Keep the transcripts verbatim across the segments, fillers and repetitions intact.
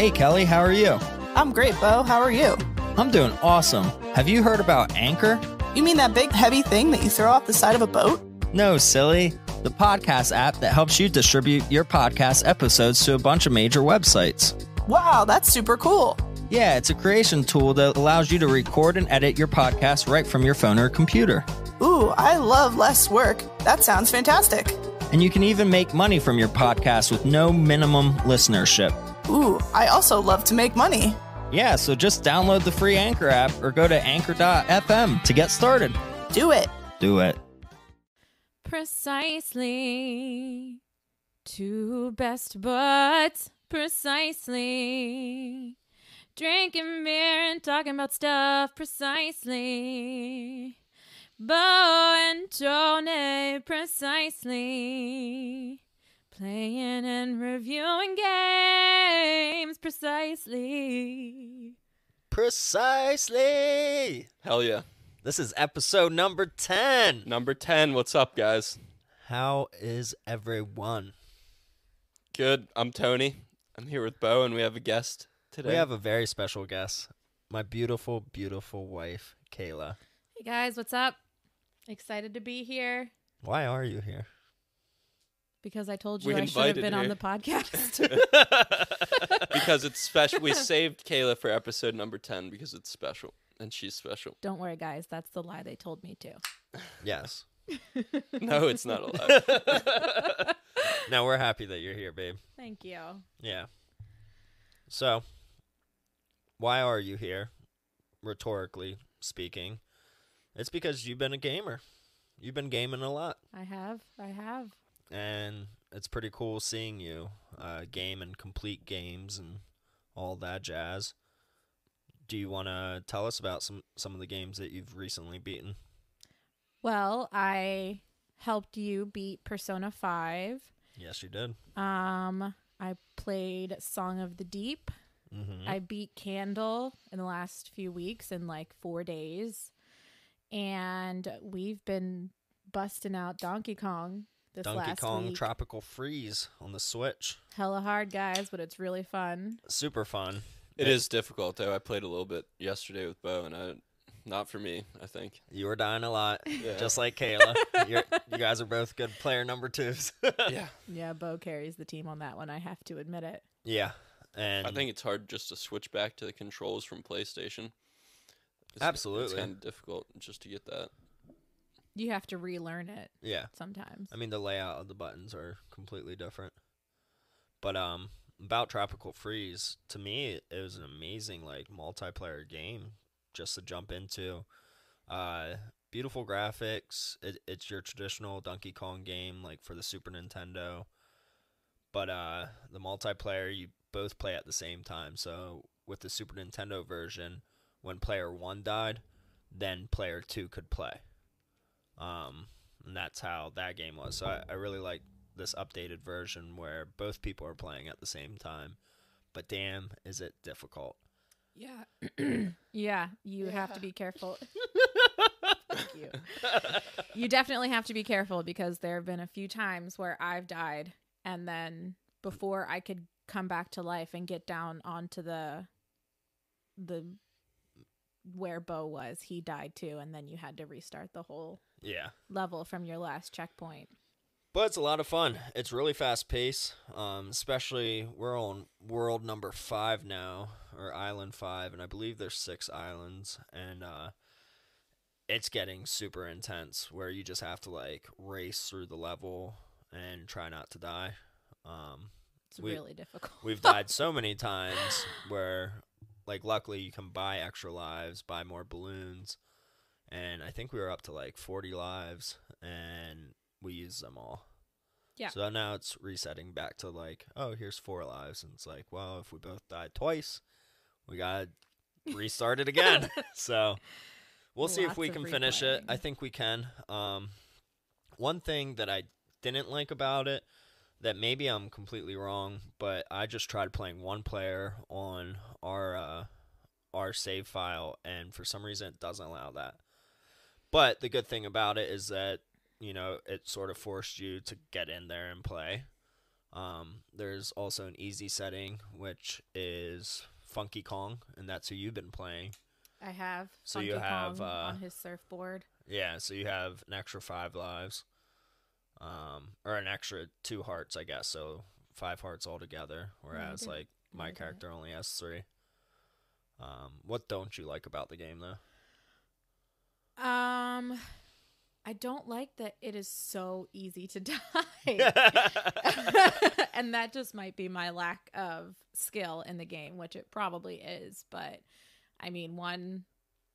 Hey, Kelly, how are you? I'm great, Bo. How are you? I'm doing awesome. Have you heard about Anchor? You mean that big, heavy thing that you throw off the side of a boat? No, silly. The podcast app that helps you distribute your podcast episodes to a bunch of major websites. Wow, that's super cool. Yeah, it's a creation tool that allows you to record and edit your podcast right from your phone or computer. Ooh, I love less work. That sounds fantastic. And you can even make money from your podcast with no minimum listenership. Ooh, I also love to make money. Yeah, so just download the free Anchor app or go to anchor dot f m to get started. Do it. Do it. Precisely. Two best buds. Precisely. Drinking beer and talking about stuff. Precisely. Bo and Tony. Precisely. Playing and reviewing games. Precisely. Precisely. Hell yeah. This is episode number ten. Number ten. What's up, guys? How is everyone? Good. I'm Tony. I'm here with Bo, and we have a guest today. We have a very special guest. My beautiful, beautiful wife, Kaila. Hey, guys. What's up? Excited to be here. Why are you here? Because I told you we I should have been her. on the podcast. Because it's special. We saved Kaila for episode number ten because it's special. And she's special. Don't worry, guys. That's the lie they told me to. Yes. No, it's not a lie. Now we're happy that you're here, babe. Thank you. Yeah. So, why are you here? Rhetorically speaking. It's because you've been a gamer. You've been gaming a lot. I have. I have. And it's pretty cool seeing you uh, game and complete games and all that jazz. Do you want to tell us about some, some of the games that you've recently beaten? Well, I helped you beat Persona five. Yes, you did. Um, I played Song of the Deep. Mm-hmm. I beat Candle in the last few weeks in like four days. And we've been busting out Donkey Kong. This Donkey Kong week. Tropical Freeze on the Switch. Hella hard, guys, but it's really fun. Super fun. It yeah. is difficult, though. I played a little bit yesterday with Bo, and I, not for me, I think. You were dying a lot, yeah. just like Kaila. You're, you guys are both good player number twos. yeah. Yeah, Bo carries the team on that one, I have to admit it. Yeah. And I think it's hard just to switch back to the controls from PlayStation. It's, absolutely. It's kind of difficult just to get that. You have to relearn it. Yeah. Sometimes. I mean, the layout of the buttons are completely different. But um, about Tropical Freeze, to me, it was an amazing like multiplayer game just to jump into. Uh, beautiful graphics. It, it's your traditional Donkey Kong game like for the Super Nintendo. But uh, the multiplayer, you both play at the same time. So with the Super Nintendo version, when player one died, then player two could play. Um, and that's how that game was. So I, I really like this updated version where both people are playing at the same time. But damn, is it difficult. Yeah. yeah, you yeah. have to be careful. Thank you. You definitely have to be careful because there have been a few times where I've died. And then before I could come back to life and get down onto the the where Bo was, he died too. And then you had to restart the whole... Yeah. Level from your last checkpoint. But it's a lot of fun. It's really fast paced. Um, especially we're on world number five now, or island five, and I believe there's six islands, and uh, it's getting super intense where you just have to like race through the level and try not to die. Um, it's we, really difficult. We've died so many times where, like, luckily you can buy extra lives, buy more balloons. And I think we were up to like forty lives, and we used them all. Yeah. So now it's resetting back to like, oh, here's four lives. And it's like, well, if we both died twice, we got to restart it again. So we'll Lots see if we can replaying. finish it. I think we can. Um, one thing that I didn't like about it, that maybe I'm completely wrong, but I just tried playing one player on our uh, our save file, and for some reason it doesn't allow that. But the good thing about it is that, you know, it sort of forced you to get in there and play. Um, there's also an easy setting, which is Funky Kong, and that's who you've been playing. I have. So Funky you have Kong uh, on his surfboard. Yeah, so you have an extra five lives, um, or an extra two hearts, I guess. So five hearts altogether, whereas no, like my no, character only has three. Um, what don't you like about the game, though? Um, I don't like that it is so easy to die, and that just might be my lack of skill in the game, which it probably is. But I mean, one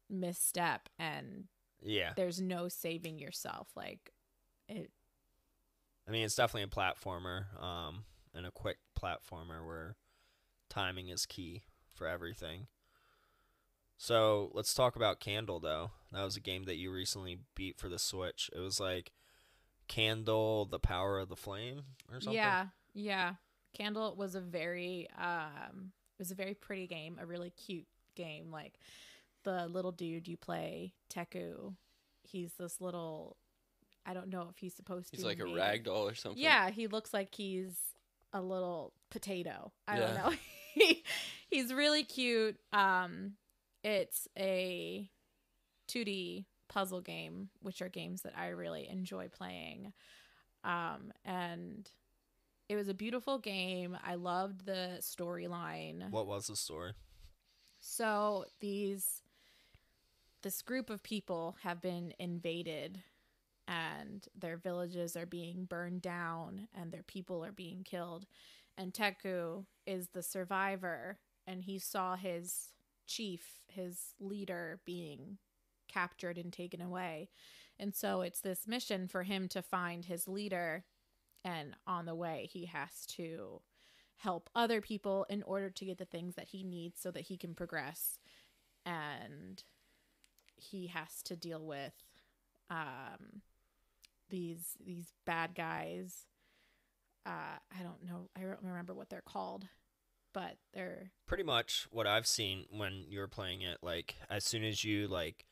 misstep and yeah, there's no saving yourself. Like it. I mean, it's definitely a platformer, um, and a quick platformer where timing is key for everything. So let's talk about Candle, though. That was a game that you recently beat for the Switch. It was like Candle, the Power of the Flame or something. Yeah, yeah. Candle was a very um, it was a very pretty game, a really cute game. Like the little dude you play, Teku, he's this little, I don't know if he's supposed to be. He's like a ragdoll or something. Yeah, he looks like he's a little potato. I yeah. don't know. he, he's really cute. Um It's a two D puzzle game, which are games that I really enjoy playing. Um, and it was a beautiful game. I loved the storyline. What was the story? So these, this group of people have been invaded, and their villages are being burned down, and their people are being killed. And Teku is the survivor, and he saw his chief, his leader, being captured and taken away. And so it's this mission for him to find his leader, and on the way he has to help other people in order to get the things that he needs so that he can progress. And he has to deal with um these these bad guys. uh I don't know, I don't remember what they're called. But they're pretty much what I've seen when you're playing it. Like as soon as you like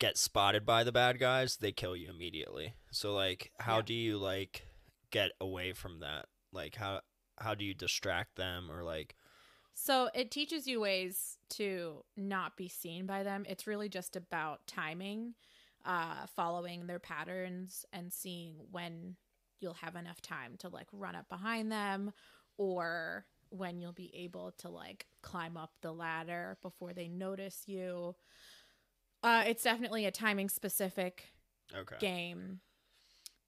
get spotted by the bad guys, they kill you immediately. So like, how yeah. do you like get away from that? Like how how do you distract them or like? So it teaches you ways to not be seen by them. It's really just about timing, uh, following their patterns, and seeing when you'll have enough time to like run up behind them, or when you'll be able to like climb up the ladder before they notice you. Uh, it's definitely a timing specific okay. game,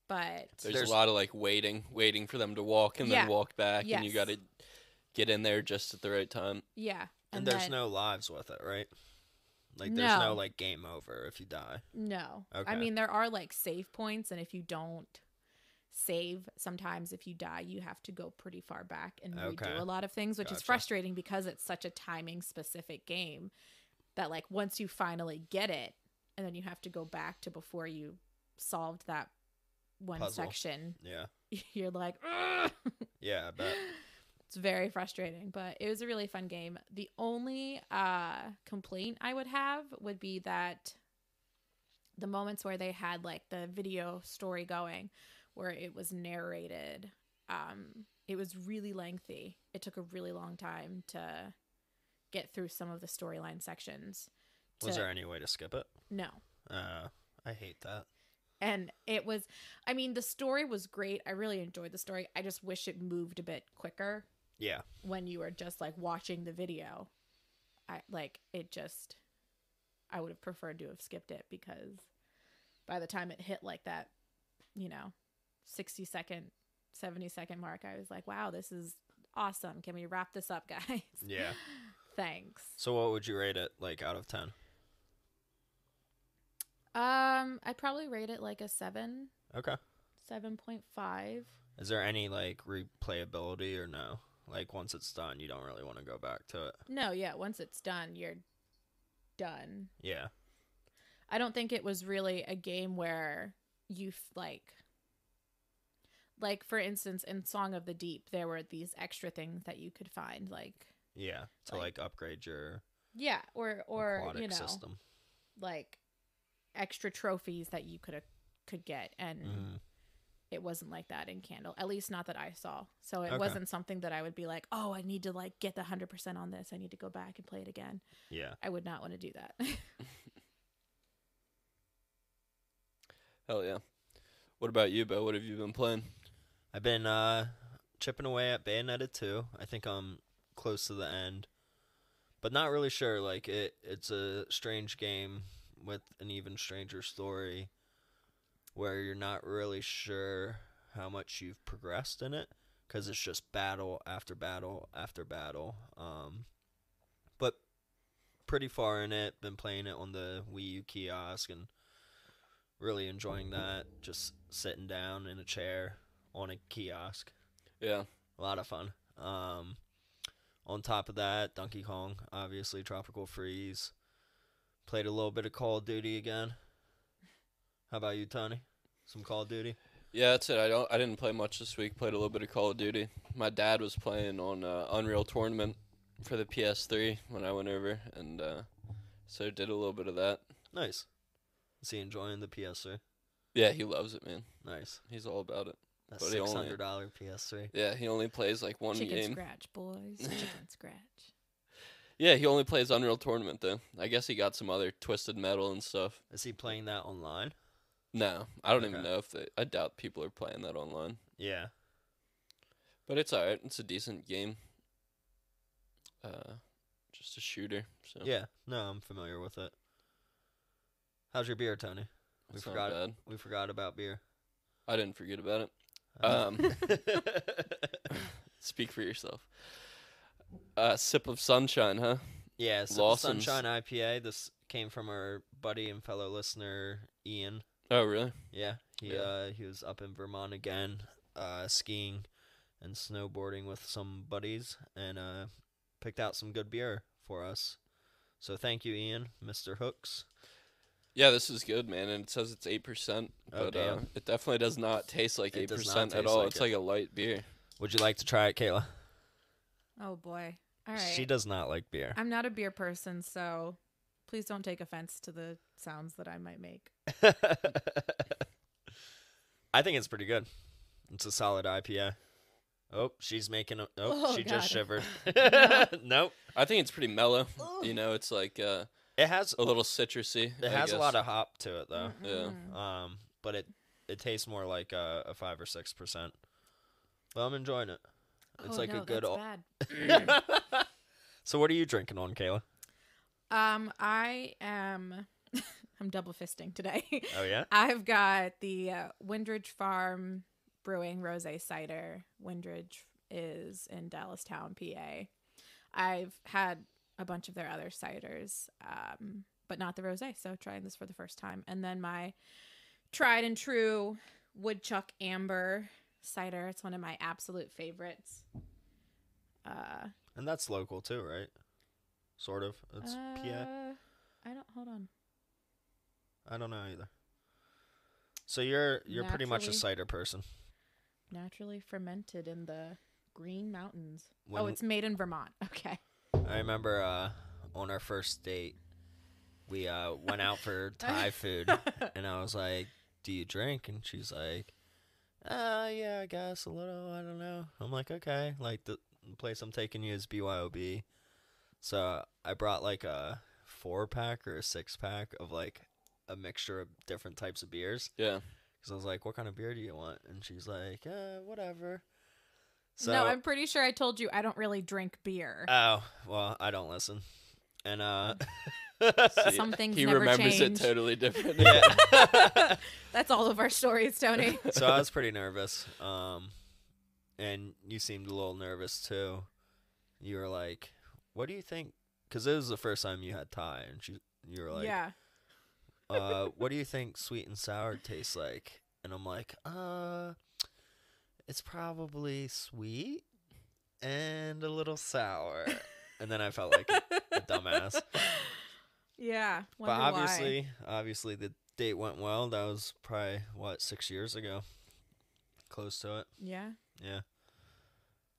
but there's, there's a lot of like waiting, waiting for them to walk and yeah. then walk back, yes. and you got to get in there just at the right time. Yeah, and, and there's then... no lives with it, right? Like there's no. no like game over if you die. No, okay. I mean there are like save points, and if you don't save, sometimes if you die you have to go pretty far back and okay. redo a lot of things, which gotcha. Is frustrating because it's such a timing specific game that like once you finally get it, and then you have to go back to before you solved that one puzzle. Section yeah you're like ugh! Yeah I bet. It's very frustrating, but it was a really fun game. The only uh complaint I would have would be that the moments where they had like the video story going where it was narrated, um, it was really lengthy. It took a really long time to get through some of the storyline sections. To... Was there any way to skip it? No. Uh, I hate that. And it was, I mean, the story was great. I really enjoyed the story. I just wish it moved a bit quicker. Yeah. When you were just like watching the video, I like it just, I would have preferred to have skipped it, because by the time it hit like that, you know, sixty second, seventy second mark, I was like, wow, this is awesome. Can we wrap this up, guys? Yeah. Thanks. So what would you rate it like out of ten? Um, I'd probably rate it like a seven. Okay. seven point five. Is there any like replayability or no? Like once it's done, you don't really want to go back to it. No. Yeah. Once it's done, you're done. Yeah. I don't think it was really a game where you f- like, Like, for instance, in Song of the Deep, there were these extra things that you could find, like... Yeah, to, like, like upgrade your... Yeah, or, or you know, system. Like, extra trophies that you could could get, and mm. it wasn't like that in Candle, at least not that I saw. So it okay. wasn't something that I would be like, oh, I need to like get the one hundred percent on this. I need to go back and play it again. Yeah. I would not want to do that. Hell yeah. What about you, Bo? What have you been playing? I've been uh, chipping away at Bayonetta two. I think I'm close to the end, but not really sure. Like it, it's a strange game with an even stranger story, where you're not really sure how much you've progressed in it, because it's just battle after battle after battle. Um, but pretty far in it. Been playing it on the Wii U kiosk and really enjoying that. Just sitting down in a chair on a kiosk. Yeah. A lot of fun. Um, on top of that, Donkey Kong, obviously, Tropical Freeze. Played a little bit of Call of Duty again. How about you, Tony? Some Call of Duty? Yeah, that's it. I don't. I didn't play much this week. Played a little bit of Call of Duty. My dad was playing on uh, Unreal Tournament for the P S three when I went over, and uh, so did a little bit of that. Nice. Is he enjoying the P S three? Yeah, he loves it, man. Nice. He's all about it. That's six hundred dollars only, P S three. Yeah, he only plays like one Chicken game. Chicken scratch, boys. Chicken scratch. Yeah, he only plays Unreal Tournament, though. I guess he got some other Twisted Metal and stuff. Is he playing that online? No, I don't okay. even know if they... I doubt people are playing that online. Yeah. But it's alright. It's a decent game. Uh, just a shooter. So. Yeah, no, I'm familiar with it. How's your beer, Tony? We That's forgot. Not bad. We forgot about beer. I didn't forget about it. Um, speak for yourself. Uh, Sip of Sunshine, huh? Yeah, Sip of Sunshine I P A. This came from our buddy and fellow listener, Ian. Oh, really? Yeah. He yeah. Uh, he was up in Vermont again, uh, skiing and snowboarding with some buddies, and uh, picked out some good beer for us. So thank you, Ian, Mister Hooks. Yeah, this is good, man, and it says it's eight percent, oh, but uh, it definitely does not taste like it eight percent taste at all. Like it's it. Like a light beer. Would you like to try it, Kayla? Oh, boy. All right. She does not like beer. I'm not a beer person, so... Please don't take offense to the sounds that I might make. I think it's pretty good. It's a solid I P A. Oh, she's making a... Oh, oh she God. Just shivered. No. Nope. I think it's pretty mellow. Ooh. You know, it's like uh, it has a little citrusy. It I has guess. a lot of hop to it, though. Mm-hmm. Yeah. Um, but it, it tastes more like uh, a five or six percent. Well, I'm enjoying it. It's oh, like no, a good... That's o- bad. So what are you drinking on, Kayla? Um, I am, I'm double fisting today. Oh, yeah? I've got the uh, Windridge Farm Brewing Rosé Cider. Windridge is in Dallastown, P A. I've had a bunch of their other ciders, um, but not the rosé, so trying this for the first time. And then my tried and true Woodchuck Amber Cider. It's one of my absolute favorites. Uh, and that's local, too, right? Sort of. It's uh, P A. I don't. Hold on. I don't know either. So you're you're naturally, pretty much a cider person. Naturally fermented in the Green Mountains. When, oh, it's made in Vermont. Okay. I remember uh, on our first date, we uh, went out for Thai food, and I was like, "Do you drink?" And she's like, "Uh, yeah, I guess a little. I don't know." I'm like, "Okay." Like the place I'm taking you is B Y O B. So I brought like a four pack or a six pack of like a mixture of different types of beers. Yeah. Because I was like, what kind of beer do you want? And she's like, uh, whatever. So, no, I'm pretty sure I told you I don't really drink beer. Oh, well, I don't listen. And uh, some things he never remembers change. It totally different. Yeah. That's all of our stories, Tony. So I was pretty nervous. Um, and you seemed a little nervous too. You were like, what do you think? Because it was the first time you had Thai, and she, you were like, "Yeah, uh, what do you think sweet and sour tastes like?" And I'm like, "Uh, it's probably sweet and a little sour." And then I felt like a, a dumbass. Yeah, but obviously, why. obviously the date went well. That was probably what six years ago, close to it. Yeah, yeah.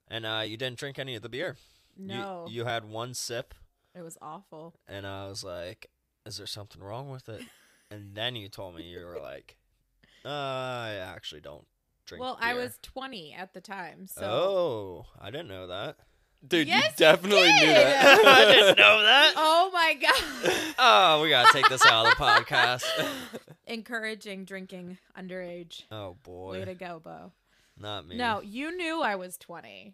And uh, you didn't drink any of the beer. No. You, you had one sip. It was awful. And I was like, is there something wrong with it? And then you told me, you were like, uh, I actually don't drink Well, beer. I was twenty at the time. So. Oh, I didn't know that. Dude, yes, you definitely you knew that. I didn't know that. Oh, my God. Oh, we got to take this out of the podcast. Encouraging drinking underage. Oh, boy. Way to go, Bo. Not me. No, you knew I was twenty.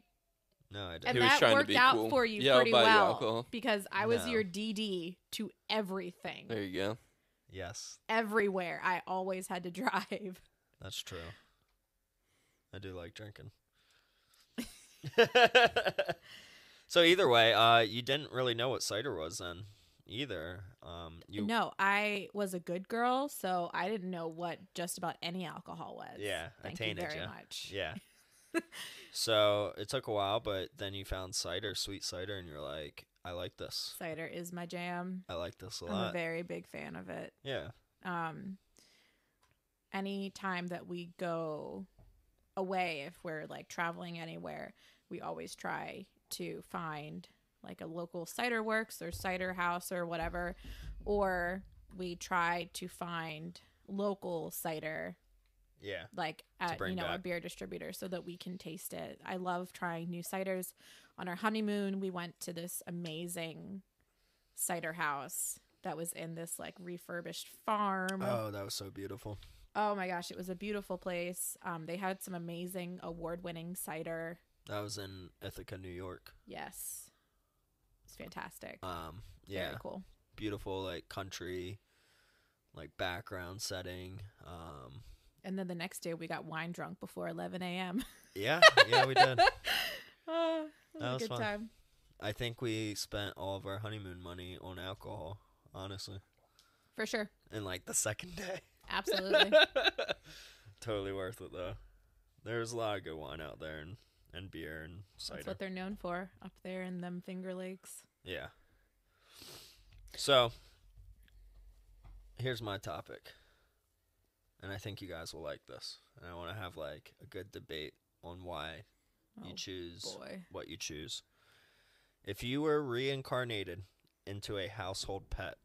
No, I didn't. And he was that trying worked to be out cool. for you yeah, pretty well because I was no. your D D to everything. There you go. Yes. Everywhere. I always had to drive. That's true. I do like drinking. So either way, uh, you didn't really know what cider was then either. Um, you... No, I was a good girl, so I didn't know what just about any alcohol was. Yeah, Thank I tainted you very you. much. Yeah. So it took a while, but then you found cider, sweet cider, and you're like, I like this. Cider is my jam. I like this a lot. I'm a very big fan of it. Yeah. Um. Any time that we go away, if we're like traveling anywhere, we always try to find like a local cider works or cider house or whatever, or we try to find local cider. Yeah. Like at, you know, back. a beer distributor so that we can taste it. I love trying new ciders. On our honeymoon, we went to this amazing cider house that was in this like refurbished farm. Oh, that was so beautiful. Oh my gosh, it was a beautiful place. Um, they had some amazing award-winning cider. That was in Ithaca, New York. Yes. It's fantastic. Um, yeah. Very cool. Beautiful like country like background setting. Um And then the next day we got wine drunk before eleven a.m. Yeah, yeah, we did. Oh, that was, that was a good fun. time. I think we spent all of our honeymoon money on alcohol, honestly. For sure. And like the second day. Absolutely. Totally worth it though. There's a lot of good wine out there and, and beer and cider. That's what they're known for up there in them Finger Lakes. Yeah. So, here's my topic. And I think you guys will like this. And I want to have like a good debate on why oh, you choose boy. what you choose. If you were reincarnated into a household pet,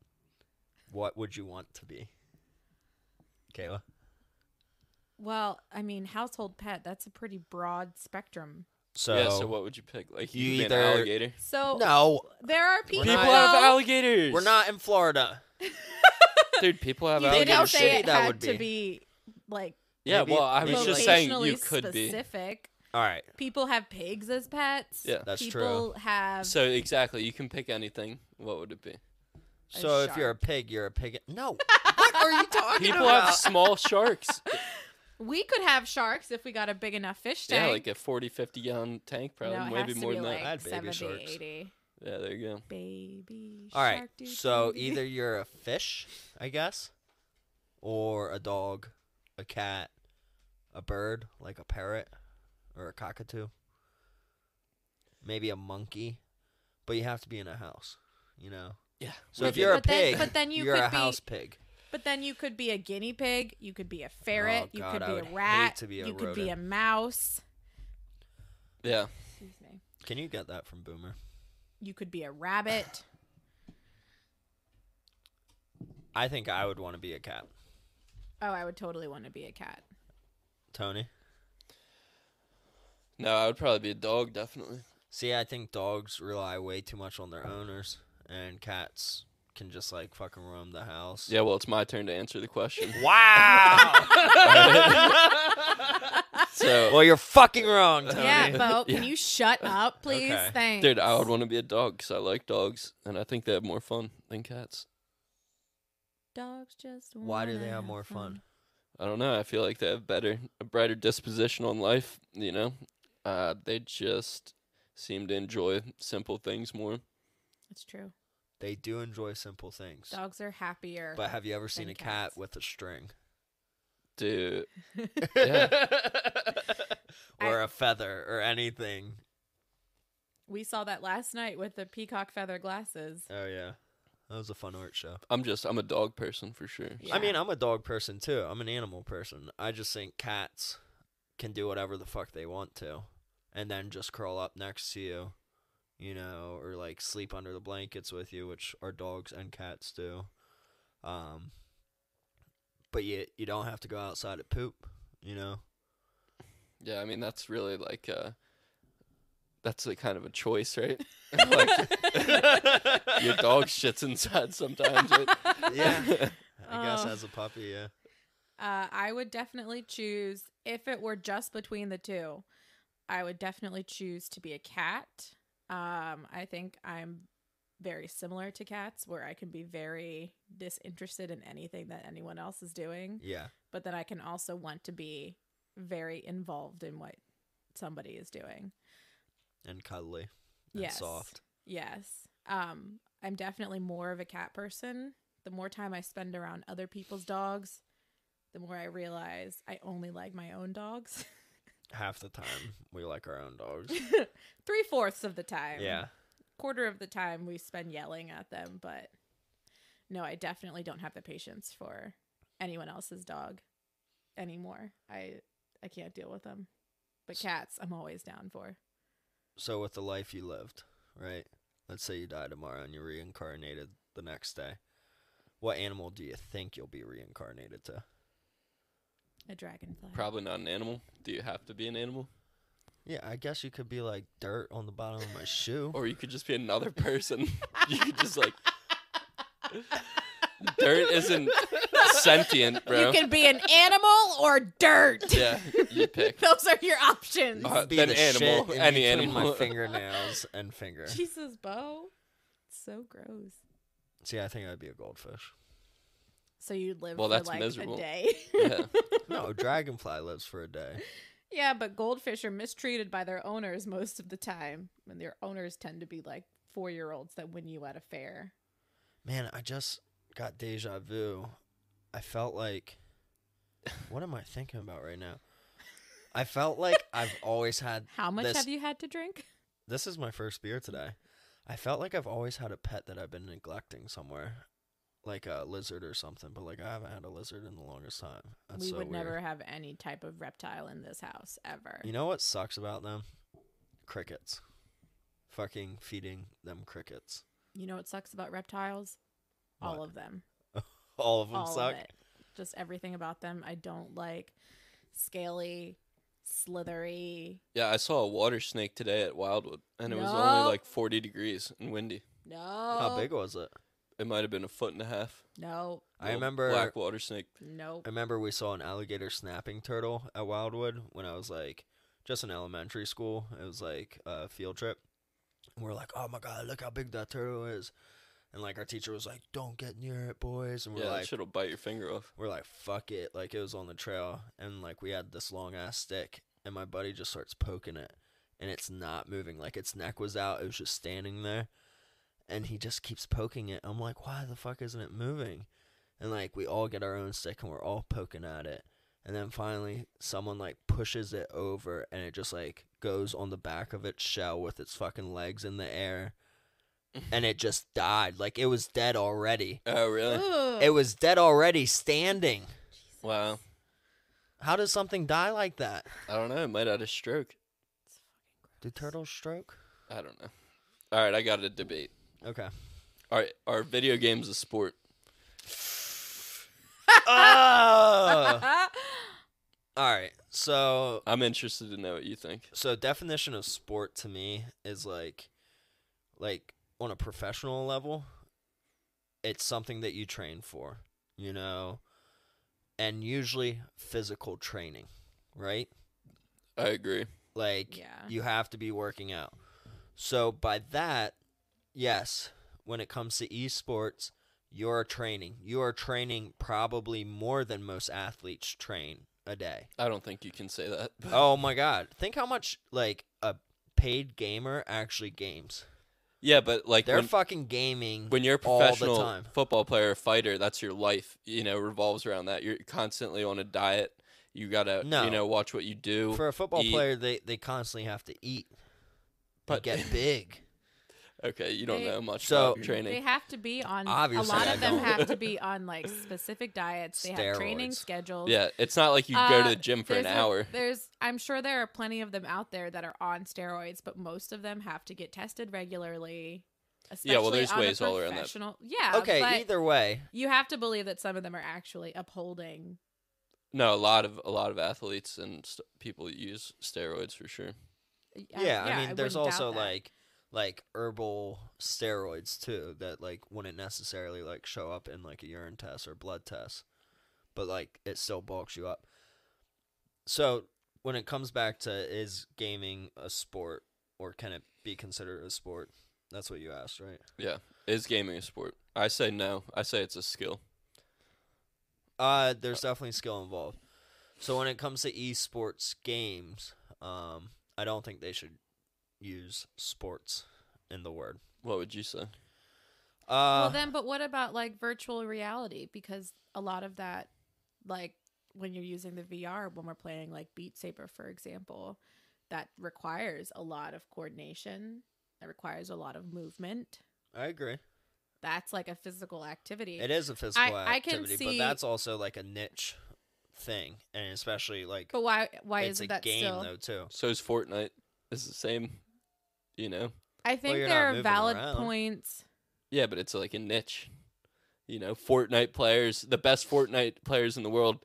what would you want to be? Kayla? Well, I mean, household pet, that's a pretty broad spectrum. So, yeah, so what would you pick? Like you, you either an alligator? So no. There are people People have alligators. We're not in Florida. Dude, people have alligators. They don't say it had to be like. Yeah, well, I was just saying you could specific. be. All right. People have pigs as pets. Yeah, that's people true. People have. So exactly, you can pick anything. What would it be? So if you're a pig, you're a pig. No. What are you talking people about? People have small sharks. We could have sharks if we got a big enough fish tank. Yeah, like a forty, fifty gallon tank, probably. No, maybe more than like that. I'd baby sharks. eighty Yeah, there you go. Baby All right, shark, so baby. Either you're a fish, I guess, or a dog, a cat, a bird, like a parrot, or a cockatoo. Maybe a monkey, but you have to be in a house, you know? Yeah. So if you're a pig, then, but then you you're could a house be, pig. But then you could be a guinea pig, you could be a ferret, oh, God, you could I be a rat, be a you rodent. could be a mouse. Yeah. Excuse me. Can you get that from Boomer? You could be a rabbit. I think I would want to be a cat. Oh, I would totally want to be a cat. Tony? No, I would probably be a dog, definitely. See, I think dogs rely way too much on their owners, and cats can just, like, fucking roam the house. Yeah, well, it's my turn to answer the question. Wow! So, well, you're fucking wrong, Tony. Yeah, Bo, can yeah. you shut up, please? Okay. Thanks. Dude, I would want to be a dog because I like dogs, and I think they have more fun than cats. Dogs just want Why do they have more fun? fun? I don't know. I feel like they have better, a brighter disposition on life, you know? Uh, they just seem to enjoy simple things more. That's true. They do enjoy simple things. Dogs are happier. But have you ever seen a cats. cat with a string? Dude. Yeah. Or I, a feather or anything. We saw that last night with the peacock feather glasses. Oh, yeah. That was a fun art show. I'm just, I'm a dog person for sure. Yeah. I mean, I'm a dog person too. I'm an animal person. I just think cats can do whatever the fuck they want to and then just curl up next to you, you know, or like sleep under the blankets with you, which our dogs and cats do. Um, But you, you don't have to go outside and poop, you know? Yeah, I mean, that's really like a, that's like kind of a choice, right? Like, your dog shits inside sometimes, right? Yeah. I guess um, as a puppy, yeah. Uh, I would definitely choose, if it were just between the two, I would definitely choose to be a cat. Um, I think I'm very similar to cats, where I can be very disinterested in anything that anyone else is doing. Yeah. But then I can also want to be very involved in what somebody is doing. And cuddly. And yes. Soft. Yes. Um, I'm definitely more of a cat person. The more time I spend around other people's dogs, the more I realize I only like my own dogs. Half the time, we like our own dogs. Three-fourths of the time. Yeah. Quarter of the time, we spend yelling at them. But no, I definitely don't have the patience for anyone else's dog anymore. I I can't deal with them. But cats, I'm always down for. So with the life you lived, right? Let's say you die tomorrow and you're reincarnated the next day. What animal do you think you'll be reincarnated to? A dragonfly. Probably not an animal. Do you have to be an animal? Yeah, I guess you could be like dirt on the bottom of my shoe. Or you could just be another person. You could just like... Dirt isn't sentient, bro. You can be an animal or dirt. Yeah, you pick. Those are your options. Uh, be an animal. Shit in any animal. My fingernails and finger. Jesus, Bo. It's so gross. See, I think I'd be a goldfish. So you live well, for that's like miserable. A day. Yeah. No, dragonfly lives for a day. Yeah, but goldfish are mistreated by their owners most of the time. And their owners tend to be like four-year-olds that win you at a fair. Man, I just got deja vu. I felt like... What am I thinking about right now? I felt like I've always had... How much this... have you had to drink? This is my first beer today. I felt like I've always had a pet that I've been neglecting somewhere. Like a lizard or something, but like I haven't had a lizard in the longest time. That's we so would weird. Never have any type of reptile in this house ever. You know what sucks about them? Crickets. Fucking feeding them crickets. You know what sucks about reptiles? What? All of them. All of them All suck. Of it. Just everything about them. I don't like scaly, slithery. Yeah, I saw a water snake today at Wildwood, and it no. was only like forty degrees and windy. No. How big was it? It might have been a foot and a half. No. I remember... Black water snake. Nope. I remember we saw an alligator snapping turtle at Wildwood when I was, like, just in elementary school. It was, like, a field trip. And we were like, oh, my God, look how big that turtle is. And, like, our teacher was like, don't get near it, boys. And we're yeah, like... Yeah, that shit'll bite your finger off. We're like, fuck it. Like, it was on the trail. And, like, we had this long-ass stick. And my buddy just starts poking it. And it's not moving. Like, its neck was out. It was just standing there. And he just keeps poking it. I'm like, why the fuck isn't it moving? And, like, we all get our own stick, and we're all poking at it. And then finally, someone, like, pushes it over, and it just, like, goes on the back of its shell with its fucking legs in the air. And it just died. Like, it was dead already. Oh, really? Ooh. It was dead already standing. Jesus. Wow. How does something die like that? I don't know. It might have had a stroke. Do turtles stroke? I don't know. All right, I got a debate. Okay. All right. Are video games a sport? Oh! All right. So I'm interested to know what you think. So definition of sport to me is like, like on a professional level, it's something that you train for, you know, and usually physical training, right? I agree. Like yeah. You have to be working out. So by that, yes, when it comes to esports, you're training. You're training probably more than most athletes train a day. I don't think you can say that. Oh, my God. Think how much, like, a paid gamer actually games. Yeah, but, like... They're when, fucking gaming all the time. When you're a professional football player or fighter, that's your life, you know, revolves around that. You're constantly on a diet. You got to, no. you know, watch what you do. For a football eat. player, they, they constantly have to eat but get big. Okay, you don't they, know much so about training. They have to be on, obviously, a lot of I them don't. have to be on, like, specific diets. They Steroids. have training schedules. Yeah, it's not like you uh, go to the gym for an hour. A, there's, I'm sure there are plenty of them out there that are on steroids, but most of them have to get tested regularly. Yeah, well, there's ways all around that. Yeah, okay, either way. You have to believe that some of them are actually upholding No, a lot of a lot of athletes and st- people use steroids for sure. Yeah, yeah I mean, I there's also like like herbal steroids too that like wouldn't necessarily like show up in like a urine test or blood test, but like it still bulks you up. So when it comes back to is gaming a sport or can it be considered a sport? That's what you asked, right? Yeah. Is gaming a sport? I say no. I say it's a skill. Uh, there's definitely skill involved. So when it comes to esports games, um, I don't think they should use sports in the word. What would you say? Uh, well, then, but what about like virtual reality? Because a lot of that, like when you're using the V R, when we're playing like Beat Saber, for example, that requires a lot of coordination. That requires a lot of movement. I agree. That's like a physical activity. It is a physical I, activity, I can see, but that's also like a niche thing, and especially like. But why? Why isn't that still? It's a game though too. So is Fortnite. It's the same, you know. I think well, there are valid around. points. Yeah, but it's like a niche. You know, Fortnite players, the best Fortnite players in the world,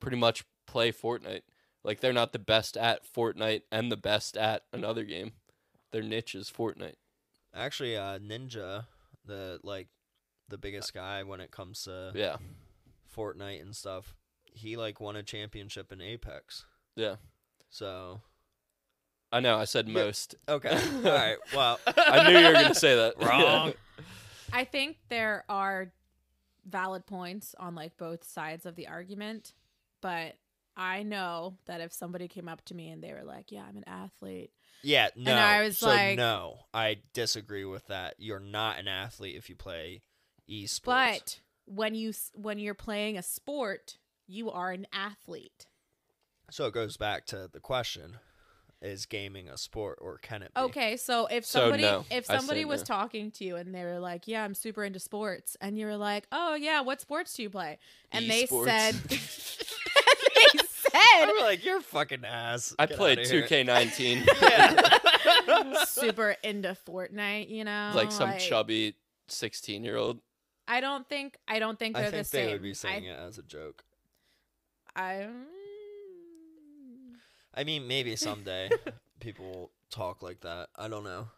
pretty much play Fortnite. Like they're not the best at Fortnite and the best at another game. Their niche is Fortnite. Actually, uh, Ninja. The like, the biggest guy when it comes to yeah, Fortnite and stuff. He like won a championship in Apex. Yeah. So. I know. I said most. Yeah. Okay. All right. Well, I knew you were gonna say that. Wrong. I think there are valid points on like both sides of the argument, but I know that if somebody came up to me and they were like, "Yeah, I'm an athlete." Yeah, no. And I was so like, no, I disagree with that. You're not an athlete if you play esports. But when you when you're playing a sport, you are an athlete. So it goes back to the question: is gaming a sport, or can it be? Okay, so if somebody so no, if somebody was no. talking to you and they were like, "Yeah, I'm super into sports," and you were like, "Oh yeah, what sports do you play?" And E-sports. they said. I'm like, you're fucking ass. I Get played two K nineteen. Yeah. Super into Fortnite, you know, like some like, chubby sixteen-year-old. I don't think. I don't think they're I think the they same. They would be saying I, it as a joke. I. I mean, maybe someday people talk like that. I don't know.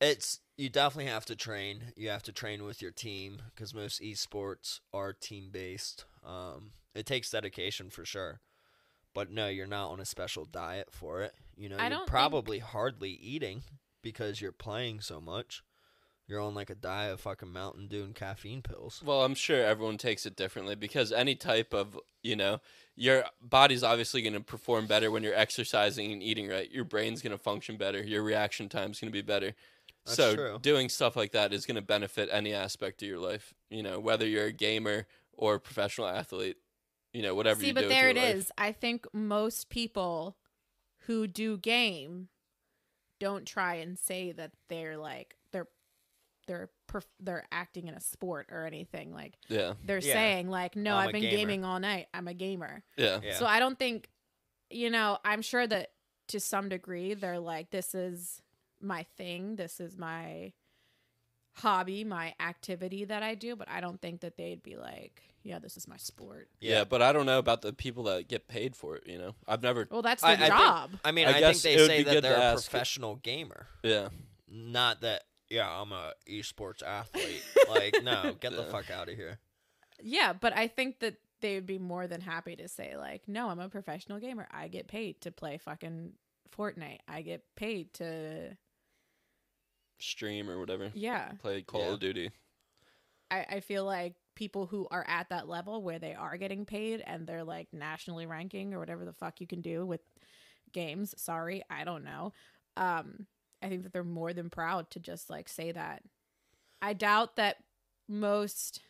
It's you definitely have to train. You have to train with your team because most esports are team-based. Um, it takes dedication for sure. But no, you're not on a special diet for it. You know, I you're probably think... hardly eating because you're playing so much. You're on like a diet of fucking Mountain Dew and caffeine pills. Well, I'm sure everyone takes it differently because any type of, you know, your body's obviously going to perform better when you're exercising and eating right. Your brain's going to function better. Your reaction time's going to be better. That's so true. Doing stuff like that is going to benefit any aspect of your life, you know, whether you're a gamer or a professional athlete. You know, whatever See, you do. See, but there it life. is. I think most people who do game don't try and say that they're like they're they're perf- they're acting in a sport or anything. Like yeah. they're yeah. saying like, no, I'm I've been gamer. gaming all night. I'm a gamer. Yeah. yeah. So I don't think, you know, I'm sure that to some degree they're like, this is my thing. This is my hobby, my activity that I do. But I don't think that they'd be like. Yeah, this is my sport. Yeah, but I don't know about the people that get paid for it, you know? I've never... Well, that's the I, job. I, think, I mean, I, I think they say that they're a professional it. gamer. Yeah. Not that, yeah, I'm a esports athlete. Like, no, get yeah. the fuck out of here. Yeah, but I think that they would be more than happy to say, like, no, I'm a professional gamer. I get paid to play fucking Fortnite. I get paid to... stream or whatever. Yeah. Play Call yeah. of Duty. I, I feel like people who are at that level where they are getting paid and they're like nationally ranking or whatever the fuck you can do with games. Sorry, I don't know. Um, I think that they're more than proud to just like say that. I doubt that most,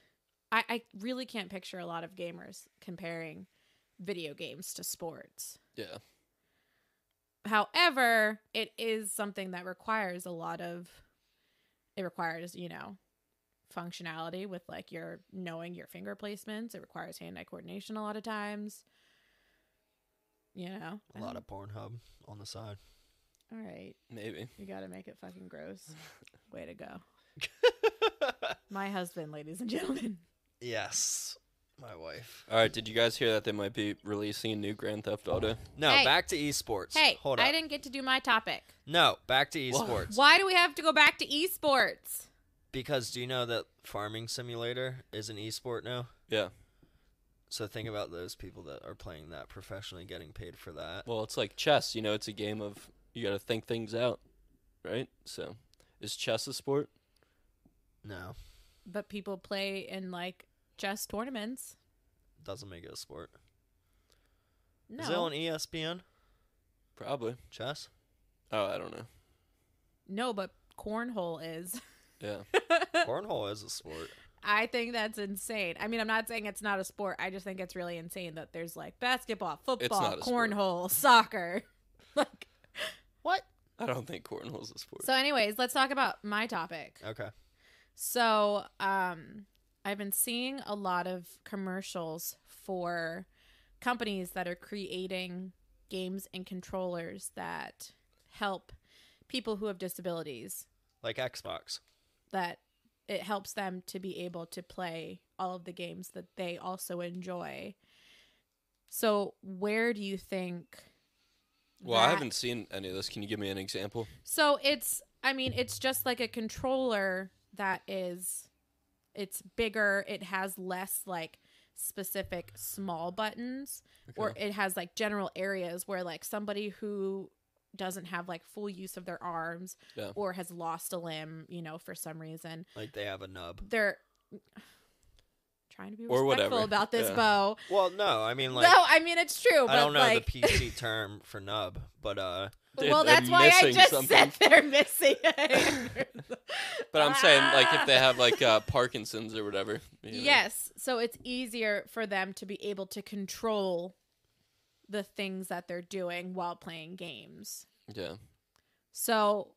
I, I really can't picture a lot of gamers comparing video games to sports. Yeah. However, it is something that requires a lot of, it requires, you know, functionality with like your knowing your finger placements. It requires hand-eye coordination a lot of times, you know, a lot of Pornhub on the side. All right, maybe you gotta make it fucking gross. Way to go. My husband, ladies and gentlemen. Yes, My wife. All right, did you guys hear that they might be releasing a new Grand Theft Auto? No, hey. back to esports. Hey, Hold I up. didn't get to do my topic. No, back to esports. What? Why do we have to go back to esports? Because do you know that Farming Simulator is an esport now? Yeah. So think about those people that are playing that professionally, getting paid for that. Well, it's like chess. You know, it's a game of you got to think things out, right? So is chess a sport? No. But people play in, like, chess tournaments. Doesn't make it a sport. No. Is it on E S P N? Probably. Chess? Oh, I don't know. No, but cornhole is. Yeah. Cornhole is a sport. I think that's insane. I mean, I'm not saying it's not a sport. I just think it's really insane that there's, like, basketball, football, cornhole, soccer. Like, what? I don't think cornhole's a sport. So anyways, let's talk about my topic. Okay. So, um, I've been seeing a lot of commercials for companies that are creating games and controllers that help people who have disabilities. Like Xbox. That it helps them to be able to play all of the games that they also enjoy. So, where do you think... Well, that... I haven't seen any of this. Can you give me an example? So, it's... I mean, it's just like a controller... that is, it's bigger, it has less like specific small buttons, okay. or it has like general areas where like somebody who doesn't have like full use of their arms yeah. or has lost a limb, you know, for some reason. Like they have a nub. They're trying to be or respectful whatever. about this, yeah. Bo. Well, no, I mean like. No, I mean, it's true. But, I don't know like... the P C term for nub, but uh. They're, well, that's why I just something. said they're missing. But I'm saying, like, if they have, like, uh, Parkinson's or whatever. You know. Yes. So it's easier for them to be able to control the things that they're doing while playing games. Yeah. So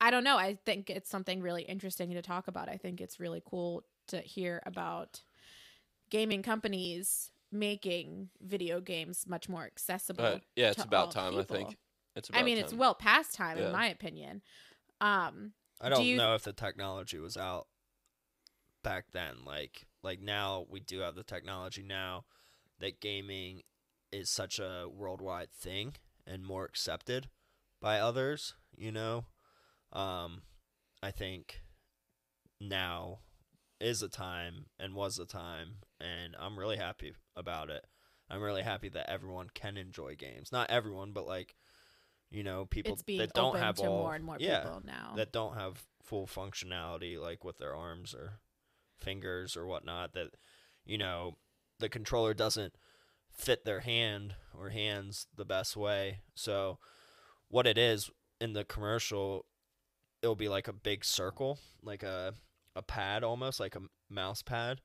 I don't know. I think it's something really interesting to talk about. I think it's really cool to hear about gaming companies making video games much more accessible. Uh, yeah, it's about time, people. I think. It's about I mean, time. It's well past time, yeah. in my opinion. Um, I don't do you... know if the technology was out back then. Like, like now, we do have the technology now that gaming is such a worldwide thing and more accepted by others, you know? Um, I think now... is a time and was a time, and I'm really happy about it. I'm really happy that everyone can enjoy games. Not everyone, but like, you know, people it's being that don't open have to all more and more yeah, people now that don't have full functionality, like with their arms or fingers or whatnot. That, you know, the controller doesn't fit their hand or hands the best way. So, what it is in the commercial, it'll be like a big circle, like a a pad almost, like a mouse pad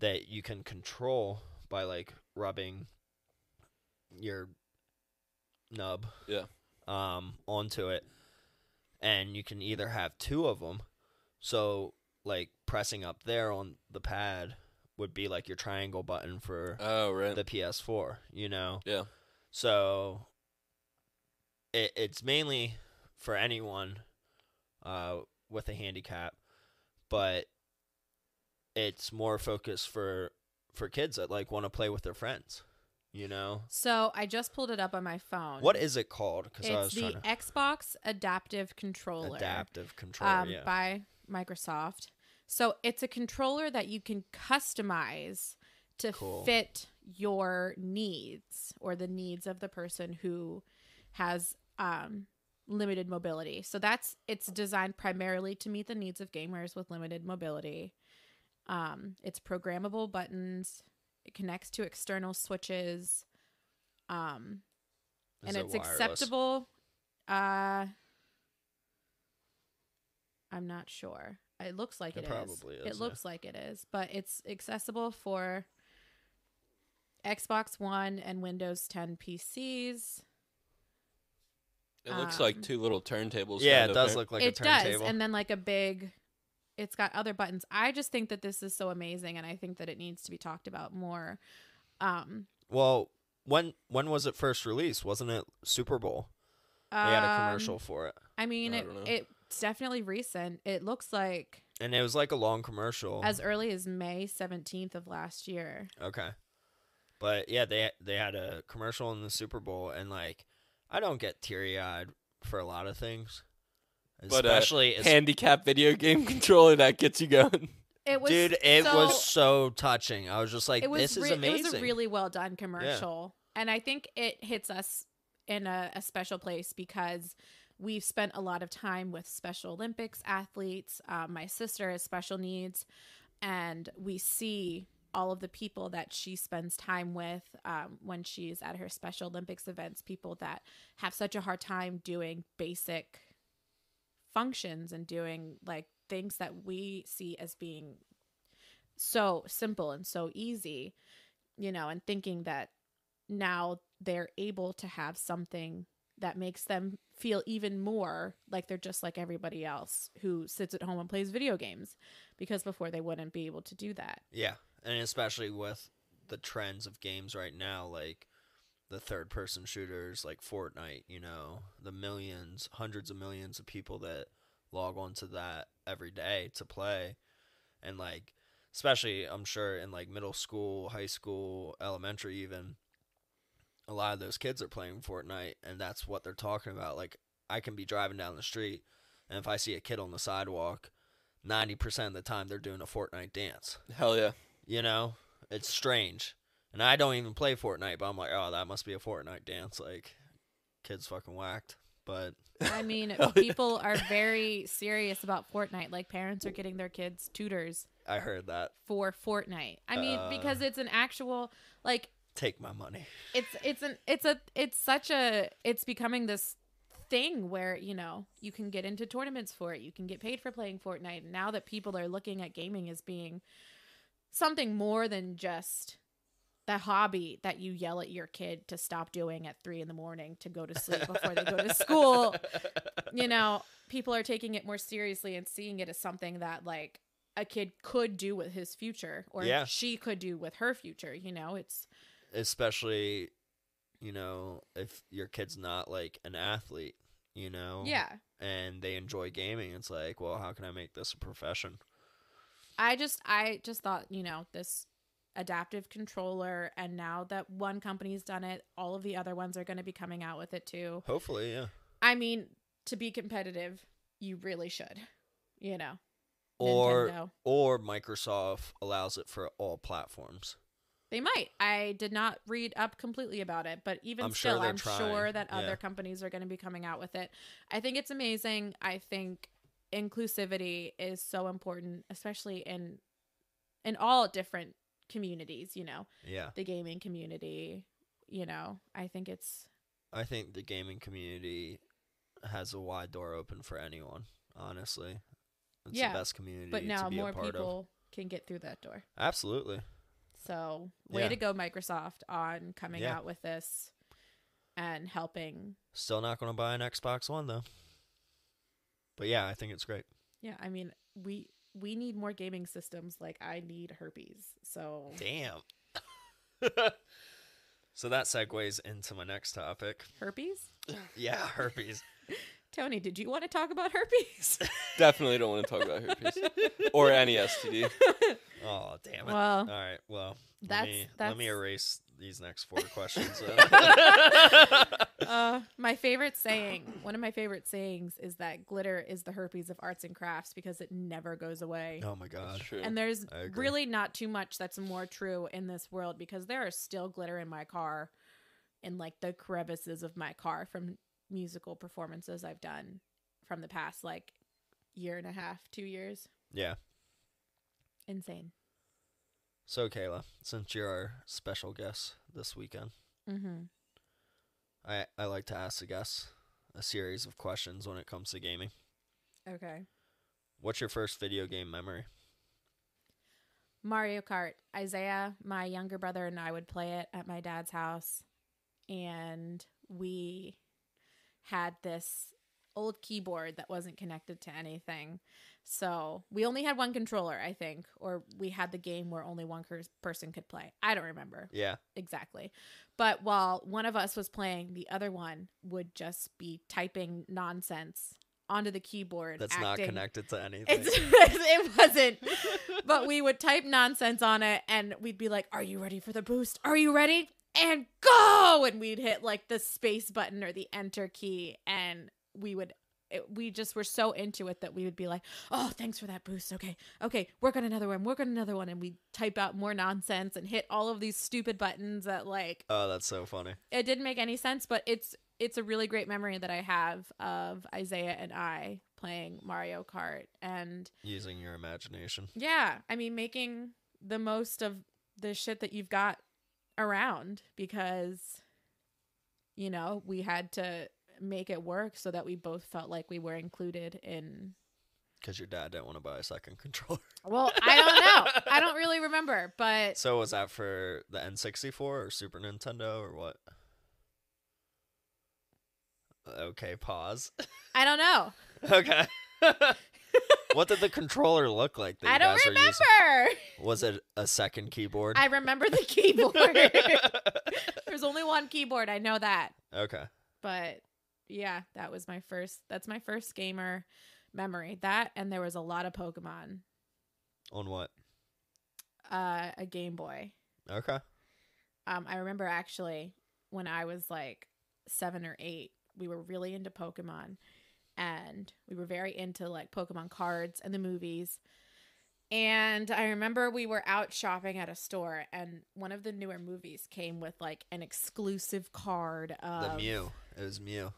that you can control by like rubbing your nub yeah. um, onto it. And you can either have two of them. So like pressing up there on the pad would be like your triangle button for oh, right. the P S four, you know? Yeah. So it, it's mainly for anyone uh, with a handicap, but it's more focused for, for kids that, like, want to play with their friends, you know? So I just pulled it up on my phone. What is it called? 'Cause I was trying to... It's the Xbox Adaptive Controller. Adaptive Controller, um, yeah. By Microsoft. So it's a controller that you can customize to cool. fit your needs or the needs of the person who has... um. limited mobility. So that's it's designed primarily to meet the needs of gamers with limited mobility. Um, it's programmable buttons. It connects to external switches. Um, Is and it it's wireless? acceptable. Uh, I'm not sure. It looks like it, it probably is. is. It looks yeah. like it is, but it's accessible for Xbox One and Windows ten P Cs. It looks um, like two little turntables. Yeah, it does there. look like it a turntable. It does, and then like a big, it's got other buttons. I just think that this is so amazing, and I think that it needs to be talked about more. Um, well, when when was it first released? Wasn't it Super Bowl? They um, had a commercial for it. I mean, I it, it's definitely recent. It looks like And it was like a long commercial. As early as May seventeenth of last year. Okay. But yeah, they they had a commercial in the Super Bowl, and like, I don't get teary-eyed for a lot of things. Especially but a handicap video game controller that gets you going. It was Dude, it so, was so touching. I was just like, was this re- is amazing. It was a really well-done commercial. Yeah. And I think it hits us in a, a special place because we've spent a lot of time with Special Olympics athletes. Um, my sister has special needs, and we see all of the people that she spends time with um, when she's at her Special Olympics events, people that have such a hard time doing basic functions and doing like things that we see as being so simple and so easy, you know, and thinking that now they're able to have something that makes them feel even more like they're just like everybody else who sits at home and plays video games, because before they wouldn't be able to do that. Yeah. And especially with the trends of games right now, like the third person shooters, like Fortnite, you know, the millions, hundreds of millions of people that log on to that every day to play. And like, especially I'm sure in like middle school, high school, elementary, even a lot of those kids are playing Fortnite, and that's what they're talking about. Like, I can be driving down the street, and if I see a kid on the sidewalk, ninety percent of the time they're doing a Fortnite dance. Hell yeah. You know, it's strange. And I don't even play Fortnite, but I'm like, oh, that must be a Fortnite dance. Like, kids fucking whacked. But I mean, people are very serious about Fortnite. Like, parents are getting their kids tutors. I heard that. For Fortnite. I mean, uh, because it's an actual, like, take my money. It's it's an it's a it's such a it's becoming this thing where, you know, you can get into tournaments for it. You can get paid for playing Fortnite. And now that people are looking at gaming as being something more than just the hobby that you yell at your kid to stop doing at three in the morning to go to sleep before they go to school. You know, people are taking it more seriously and seeing it as something that like a kid could do with his future, or yeah. she could do with her future. You know, it's especially, you know, if your kid's not like an athlete, you know, yeah, and they enjoy gaming, it's like, well, how can I make this a profession? I just, I just thought, you know, this adaptive controller, and now that one company's done it, all of the other ones are going to be coming out with it too. Hopefully, yeah. I mean, to be competitive, you really should, you know, or Nintendo. Or Microsoft allows it for all platforms. They might. I did not read up completely about it, but even I'm still, sure I'm trying. sure that yeah. other companies are going to be coming out with it. I think it's amazing. I think inclusivity is so important, especially in in all different communities, you know. Yeah. The gaming community, you know. I think it's I think the gaming community has a wide door open for anyone, honestly. It's yeah, the best community but now to be more a part people of. Can get through that door. Absolutely. So way yeah. to go, Microsoft, on coming yeah. out with this and helping. Still not going to buy an Xbox One, though. But yeah, I think it's great. Yeah, I mean, we we need more gaming systems. Like, I need herpes. So damn. So that segues into my next topic. Herpes? Yeah, herpes. Tony, did you want to talk about herpes? Definitely don't want to talk about herpes or any S T D. Oh, damn it. Well, all right. Well, that's, let, me, that's... let me erase these next four questions. uh, my favorite saying, one of my favorite sayings is that glitter is the herpes of arts and crafts because it never goes away. Oh, my God. And there's really not too much that's more true in this world, because there is still glitter in my car, in like the crevices of my car from musical performances I've done from the past like year and a half, two years. Yeah. Insane. So, Kayla, since you're our special guest this weekend, mm-hmm. I I like to ask the guests a series of questions when it comes to gaming. Okay. What's your first video game memory? Mario Kart. Isaiah, my younger brother, and I would play it at my dad's house, and we had this old keyboard that wasn't connected to anything. So we only had one controller, I think, or we had the game where only one person could play. I don't remember. Yeah. Exactly. But while one of us was playing, the other one would just be typing nonsense onto the keyboard. That's acting. Not connected to anything. It's, it wasn't. But we would type nonsense on it and we'd be like, are you ready for the boost? Are you ready? And go! And we'd hit like the space button or the enter key, and we would It, we just were so into it that we would be like, oh, thanks for that boost. Okay, okay, work on another one, work on another one. And we type out more nonsense and hit all of these stupid buttons that like... Oh, that's so funny. It didn't make any sense, but it's it's a really great memory that I have of Isaiah and I playing Mario Kart and... Using your imagination. Yeah, I mean, making the most of the shit that you've got around because, you know, we had to... make it work so that we both felt like we were included in. Because your dad didn't want to buy a second controller. Well, I don't know. I don't really remember, but. So was that for the N sixty-four or Super Nintendo or what? Okay, pause. I don't know. Okay. What did the controller look like? That I you don't guys remember. Were using? Was it a second keyboard? I remember the keyboard. There's only one keyboard. I know that. Okay. But. Yeah, that was my first, that's my first gamer memory. That, and there was a lot of Pokemon. On what? Uh, a Game Boy. Okay. Um, I remember actually when I was like seven or eight, we were really into Pokemon. And we were very into like Pokemon cards and the movies. And I remember we were out shopping at a store, and one of the newer movies came with like an exclusive card of... The Mew. It was Mew.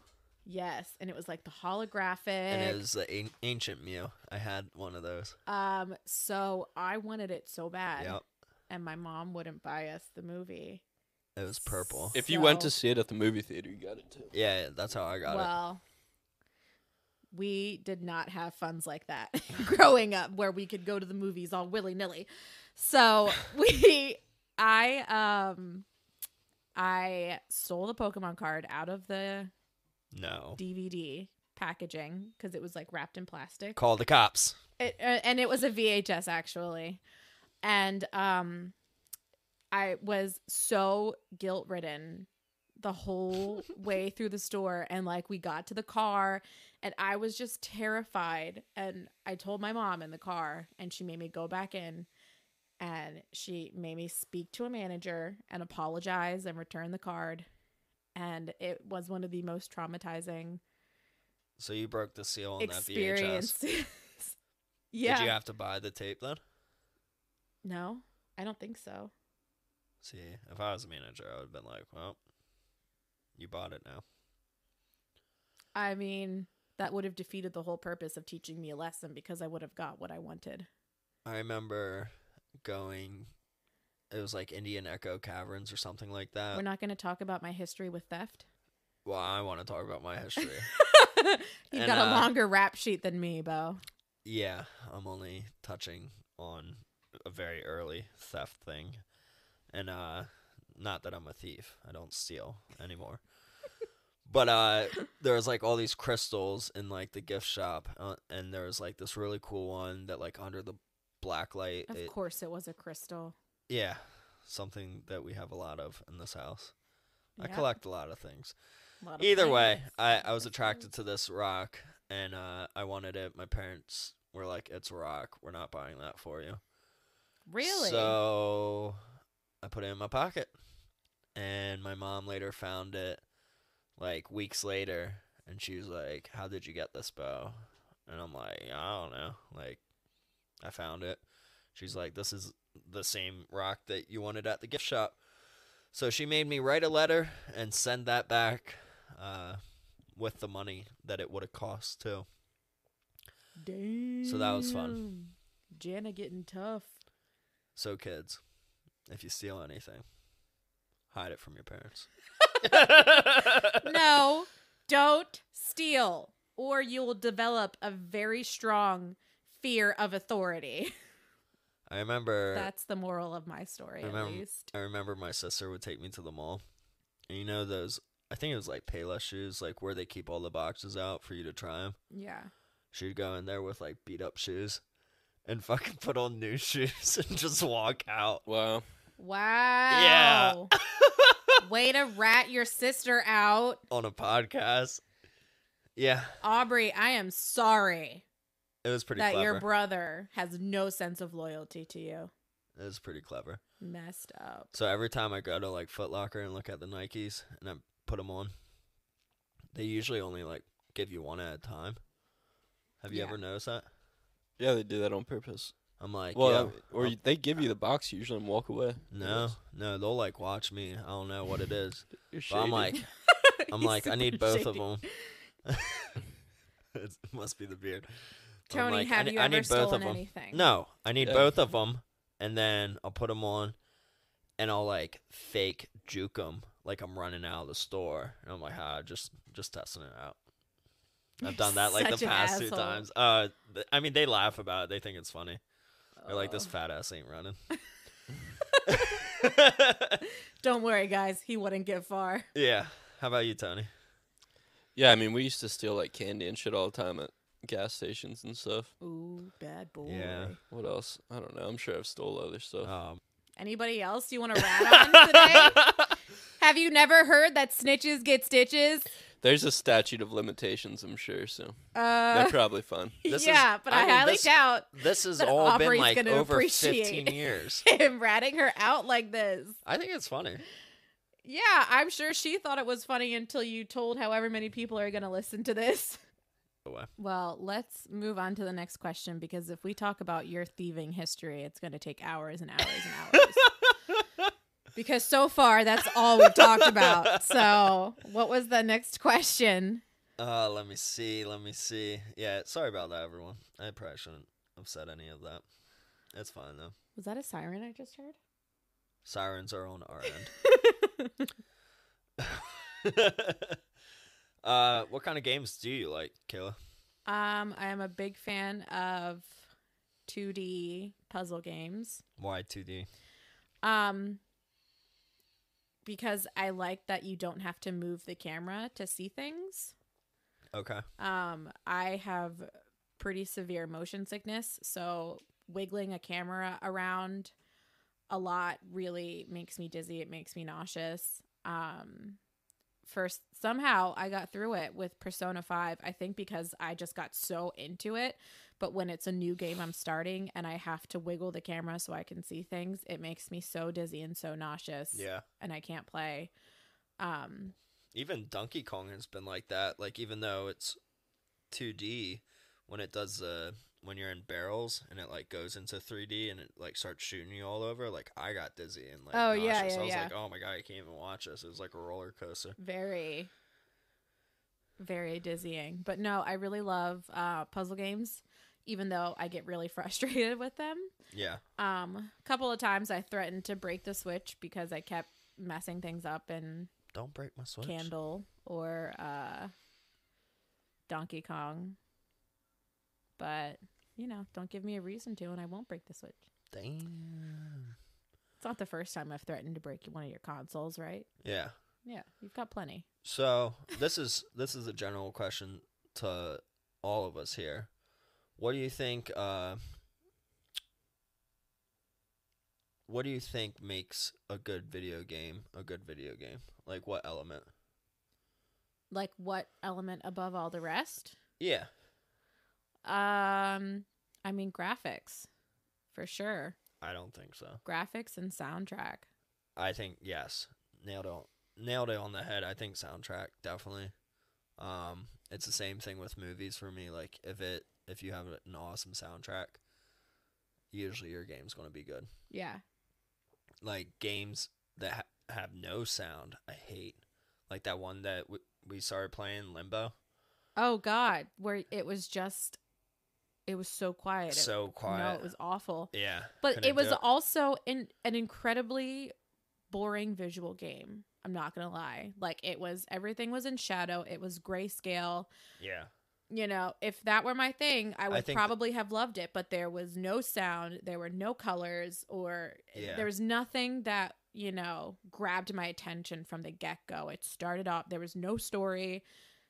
Yes, and it was like the holographic. And it was the an- ancient Mew. I had one of those. Um, so I wanted it so bad. Yep. And my mom wouldn't buy us the movie. It was purple. If so... you went to see it at the movie theater, you got it too. Yeah, yeah, that's how I got well, it. Well, we did not have funds like that growing up where we could go to the movies all willy-nilly. So we, I, um, I stole the Pokemon card out of the... No. D V D packaging because it was like wrapped in plastic. Call the cops. It, uh, and it was a V H S actually. And um, I was so guilt-ridden the whole way through the store, and like we got to the car and I was just terrified, and I told my mom in the car, and she made me go back in, and she made me speak to a manager and apologize and return the card. And it was one of the most traumatizing. So you broke the seal on experience. That V H S. Yeah. Did you have to buy the tape then? No, I don't think so. See, if I was a manager, I would have been like, well, you bought it now. I mean, that would have defeated the whole purpose of teaching me a lesson because I would have got what I wanted. I remember going, it was like Indian Echo Caverns or something like that. We're not going to talk about my history with theft? Well, I want to talk about my history. You've got a uh, longer rap sheet than me, Bo. Yeah, I'm only touching on a very early theft thing. And uh, not that I'm a thief. I don't steal anymore. But uh, there was like all these crystals in like the gift shop, uh, and there was like this really cool one that like under the black light. Of it, course, it was a crystal. Yeah, something that we have a lot of in this house. Yeah. I collect a lot of things. Lot of Either things. way, I, I was attracted to this rock, and uh, I wanted it. My parents were like, "It's a rock. We're not buying that for you." Really? So I put it in my pocket, and my mom later found it. Like weeks later, and she was like, "How did you get this, Bo?" And I'm like, "I don't know. Like, I found it." She's like, "This is the same rock that you wanted at the gift shop." So she made me write a letter and send that back uh, with the money that it would have cost too. Damn. So that was fun. Jana getting tough. So kids, if you steal anything, hide it from your parents. No, don't steal, or you'll develop a very strong fear of authority. I remember... That's the moral of my story, remember, at least. I remember my sister would take me to the mall. And you know those... I think it was like Payless shoes, like where they keep all the boxes out for you to try them. Yeah. She'd go in there with like beat up shoes and fucking put on new shoes and just walk out. Wow. Wow. Yeah. Way to rat your sister out. On a podcast. Yeah. Aubrey, I am sorry. It was pretty that clever. That your brother has no sense of loyalty to you. It was pretty clever. Messed up. So every time I go to like Foot Locker and look at the Nikes and I put them on, they usually only like give you one at a time. Have you yeah. ever noticed that? Yeah, they do that on purpose. I'm like, well, yeah, that, or I'm, they give you the box usually and walk away. No, no, they'll like watch me. I don't know what it is. You're shady. But I'm like, I'm like, I need both shady. of them. It must be the beard. Tony, like, have I, you I ever stolen anything? No, I need yeah. both of them, and then I'll put them on, and I'll like fake juke them, like I'm running out of the store, and I'm like, ah, just just testing it out. I've done that like the past two times. Uh, th- I mean, they laugh about it. They think it's funny. They're like, this fat ass ain't running. Don't worry, guys. He wouldn't get far. Yeah. How about you, Tony? Yeah, I mean, we used to steal like candy and shit all the time at gas stations and stuff. Ooh, bad boy. Yeah. What else? I don't know. I'm sure I've stole other stuff. Um, Anybody else you want to rat on today? Have you never heard that snitches get stitches? There's a statute of limitations, I'm sure, so uh, they're probably fun. This yeah, is, but I, I mean, highly this, doubt this has all Aubrey's been like over fifteen years. Him ratting her out like this. I think it's funny. Yeah, I'm sure she thought it was funny until you told however many people are going to listen to this. Well, let's move on to the next question, because if we talk about your thieving history, it's going to take hours and hours and hours. Because so far, that's all we've talked about. So what was the next question? Uh, let me see. Let me see. Yeah, sorry about that, everyone. I probably shouldn't have said any of that. It's fine, though. Was that a siren I just heard? Sirens are on our end. uh, what kind of games do you like, Kayla? Um, I am a big fan of two D puzzle games. Why two D? Um... Because I like that you don't have to move the camera to see things. Okay. Um, I have pretty severe motion sickness, so wiggling a camera around a lot really makes me dizzy. It makes me nauseous. Um, first, somehow I got through it with Persona five, I think because I just got so into it. But when it's a new game I'm starting and I have to wiggle the camera so I can see things, it makes me so dizzy and so nauseous. Yeah. And I can't play. Um, even Donkey Kong has been like that. Like, even though it's two D, when it does, uh, when you're in barrels and it, like, goes into three D and it, like, starts shooting you all over, like, I got dizzy and, like, oh, nauseous. Yeah, yeah, I was yeah. like, oh, my God, I can't even watch this. It was like a roller coaster. Very, very dizzying. But, no, I really love uh, puzzle games. Even though I get really frustrated with them. Yeah. Um, a couple of times I threatened to break the Switch because I kept messing things up and don't break my Switch. Candle or uh, Donkey Kong. But, you know, don't give me a reason to and I won't break the Switch. Damn. It's not the first time I've threatened to break one of your consoles, right? Yeah. Yeah, you've got plenty. So, this is this is a general question to all of us here. What do you think? Uh, what do you think makes a good video game a good video game? Like what element? Like what element above all the rest? Yeah. Um, I mean graphics, for sure. I don't think so. Graphics and soundtrack. I think yes, nailed it, nailed it on the head. I think soundtrack definitely. Um, it's the same thing with movies for me. Like if it. If you have an awesome soundtrack, usually your game's going to be good. Yeah. Like, games that ha- have no sound, I hate. Like, that one that w- we started playing, Limbo. Oh, God. Where it was just... It was so quiet. So it, quiet. No, it was awful. Yeah. But Couldn't it was it. also in, an incredibly boring visual game. I'm not going to lie. Like, it was... Everything was in shadow. It was grayscale. Yeah. You know, if that were my thing, I would I probably th- have loved it, but there was no sound, there were no colors, or yeah. there was nothing that, you know, grabbed my attention from the get-go. It started off, there was no story,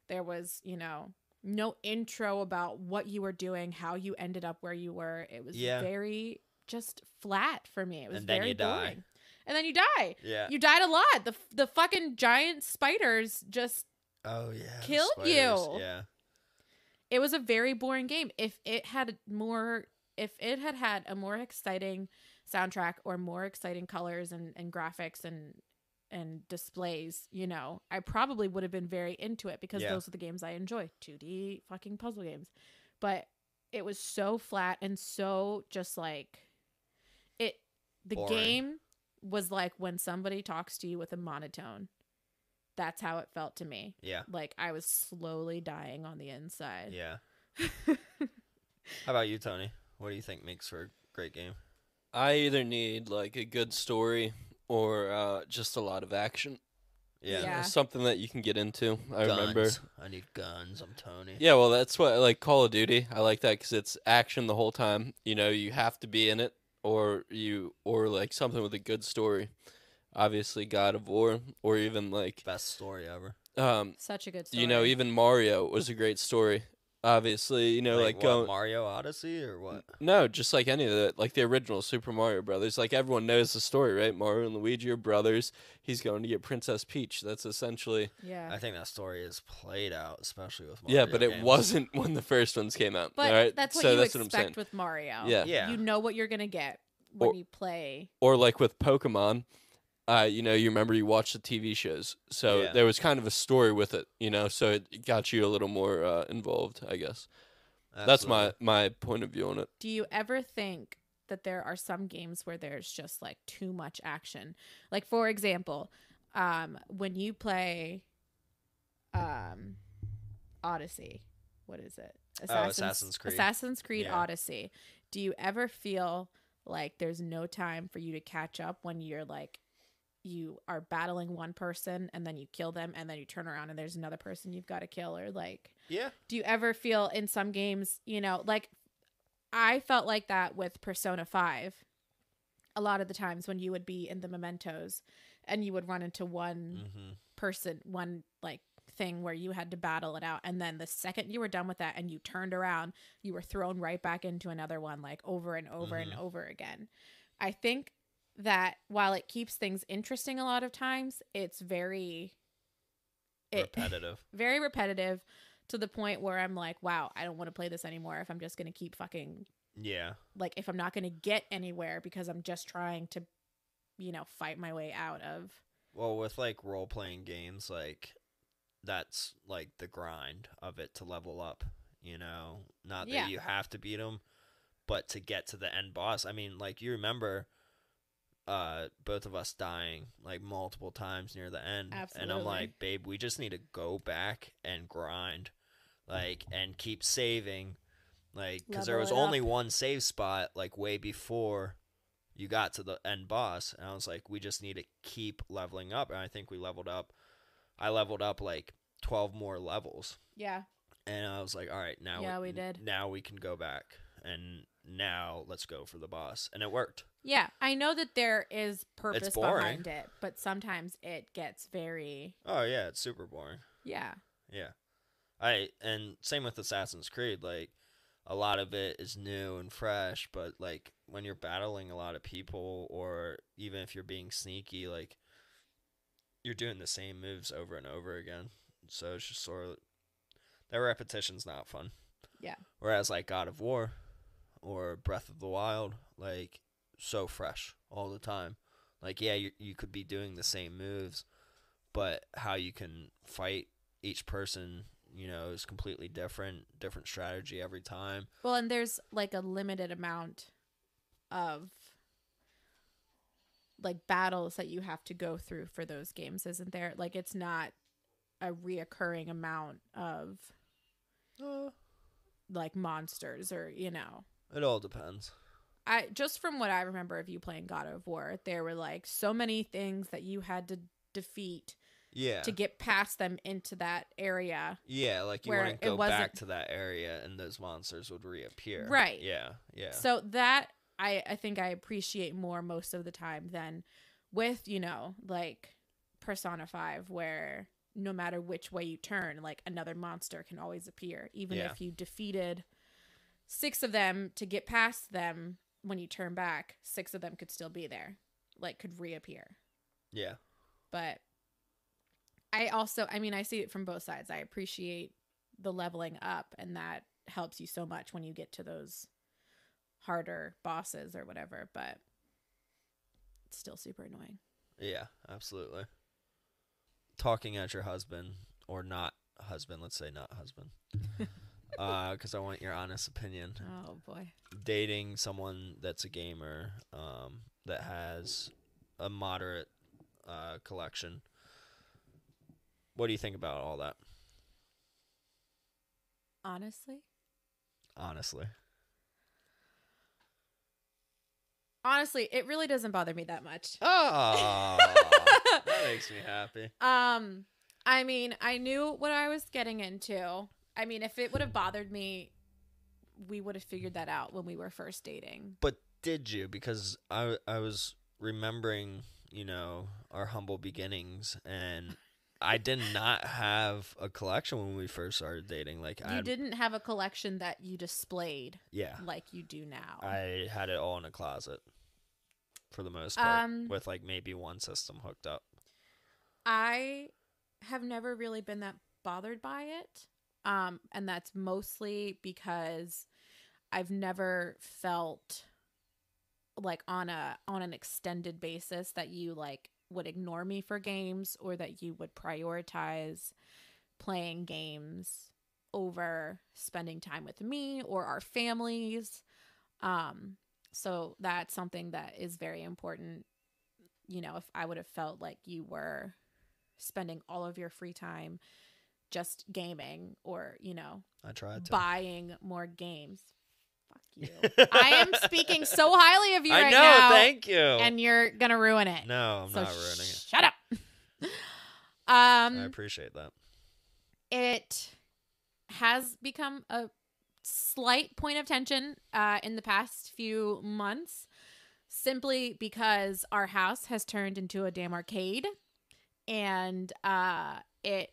there was, you know, no intro about what you were doing, how you ended up where you were. It was yeah. very, just flat for me. It was and then very you die. boring. And then you die. Yeah. You died a lot. The, the fucking giant spiders just oh, yeah, killed you. Yeah. it was a very boring game. If it had more, if it had had a more exciting soundtrack or more exciting colors and, and graphics and and displays, you know, I probably would have been very into it, because yeah. those are the games I enjoy, two D fucking puzzle games. But it was so flat and so just like it. The boring. Game was like when somebody talks to you with a monotone. That's how it felt to me. Yeah. Like I was slowly dying on the inside. Yeah. How about you, Tony? What do you think makes for a great game? I either need like a good story or uh, just a lot of action. Yeah. yeah. Something that you can get into. I guns. remember. I need guns. I'm Tony. Yeah. Well, that's what I like. Call of Duty. I like that because it's action the whole time. You know, you have to be in it or you or like something with a good story. Obviously, God of War, or even like best story ever. Um, Such a good story. You know, even Mario was a great story. Obviously, you know, like, like what, going, Mario Odyssey or what? No, just like any of that, like the original Super Mario Brothers. Like everyone knows the story, right? Mario and Luigi are brothers. He's going to get Princess Peach. That's essentially. Yeah. I think that story is played out, especially with Mario. Yeah, but games. It wasn't when the first ones came out. But all right? that's what so you that's expect what I'm saying. With Mario. Yeah. yeah, you know what you're gonna get when or, you play. Or like with Pokemon. Uh, you know, you remember you watched the T V shows, so yeah. there was kind of a story with it, you know, so it got you a little more uh, involved, I guess. Absolutely. That's my, my point of view on it. Do you ever think that there are some games where there's just, like, too much action? Like, for example, um, when you play um, Odyssey, what is it? Assassin's, oh, Assassin's Creed. Assassin's Creed yeah. Odyssey. Do you ever feel like there's no time for you to catch up when you're, like, you are battling one person and then you kill them and then you turn around and there's another person you've got to kill? Or like, yeah. Do you ever feel in some games, you know, like I felt like that with Persona five a lot of the times when you would be in the mementos and you would run into one mm-hmm. person, one like thing where you had to battle it out. And then the second you were done with that and you turned around, you were thrown right back into another one, like over and over mm-hmm. and over again. I think that while it keeps things interesting a lot of times, it's very it, repetitive. Very repetitive to the point where I'm like, wow, I don't want to play this anymore if I'm just going to keep fucking... Yeah. Like, if I'm not going to get anywhere because I'm just trying to, you know, fight my way out of... Well, with, like, role-playing games, like, that's, like, the grind of it to level up, you know? Not that yeah. you have to beat them, but to get to the end boss. I mean, like, you remember... Uh, both of us dying like multiple times near the end. Absolutely. And I'm like, babe, we just need to go back and grind, like, and keep saving, like, because there was only up. one save spot, like, way before you got to the end boss. And I was like, we just need to keep leveling up. And I think we leveled up. I leveled up like twelve more levels. Yeah. And I was like, all right, now yeah, we, we did. Now we can go back and now let's go for the boss. And it worked. Yeah, I know that there is purpose behind it, but sometimes it gets very... Oh, yeah, it's super boring. Yeah. Yeah. I And same with Assassin's Creed. Like, a lot of it is new and fresh, but, like, when you're battling a lot of people or even if you're being sneaky, like, you're doing the same moves over and over again. So it's just sort of... That repetition's not fun. Yeah. Whereas, like, God of War or Breath of the Wild, like... so fresh all the time. Like, yeah, you you could be doing the same moves, but how you can fight each person, you know, is completely different, different strategy every time. Well, and there's like a limited amount of like battles that you have to go through for those games, isn't there? Like, it's not a reoccurring amount of uh, like monsters or, you know. It all depends. I just from what I remember of you playing God of War, there were like so many things that you had to defeat yeah. to get past them into that area. Yeah, like you want to go back to that area and those monsters would reappear. Right. Yeah, yeah. So that I, I think I appreciate more most of the time than with, you know, like Persona five where no matter which way you turn, like another monster can always appear, even yeah. if you defeated six of them to get past them. When you turn back, six of them could still be there, like could reappear. Yeah. But I also, I mean, I see it from both sides. I appreciate the leveling up, and that helps you so much when you get to those harder bosses or whatever, but it's still super annoying. Yeah, absolutely. Talking at your husband, or not husband, let's say not husband, because uh, I want your honest opinion. Oh, boy. Dating someone that's a gamer, um, that has a moderate uh, collection. What do you think about all that? Honestly? Honestly. Honestly, it really doesn't bother me that much. Oh, that makes me happy. Um, I mean, I knew what I was getting into. I mean, if it would have bothered me, we would have figured that out when we were first dating. But did you? Because I, I was remembering, you know, our humble beginnings, and I did not have a collection when we first started dating. Like, I didn't have a collection that you displayed, yeah, like you do now. I had it all in a closet. For the most part, um, with like maybe one system hooked up. I have never really been that bothered by it. Um, and that's mostly because I've never felt like on a on an extended basis that you like would ignore me for games, or that you would prioritize playing games over spending time with me or our families. Um So that's something that is very important. You know, if I would have felt like you were spending all of your free time just gaming, or, you know, I tried to. Buying more games. Fuck you. I am speaking so highly of you I right know, now. I know, thank you. And you're going to ruin it. No, I'm so not ruining sh- it. Shut up. um, I appreciate that. It has become a slight point of tension uh, in the past few months, simply because our house has turned into a damn arcade, and uh, it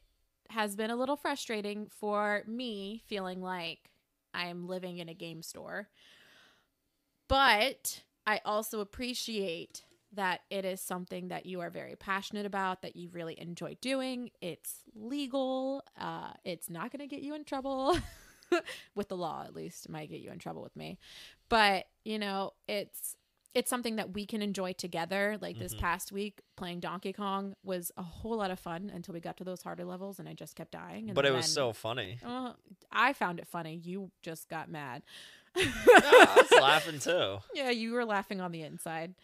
has been a little frustrating for me, feeling like I am living in a game store. But I also appreciate that it is something that you are very passionate about, that you really enjoy doing. It's legal. Uh, it's not going to get you in trouble. With the law, at least. It might get you in trouble with me, but you know, it's it's something that we can enjoy together. Like, mm-hmm. This past week playing Donkey Kong was a whole lot of fun until we got to those harder levels, and I just kept dying. And but it was so funny. Uh, I found it funny. You just got mad. No, I was laughing too. Yeah, you were laughing on the inside.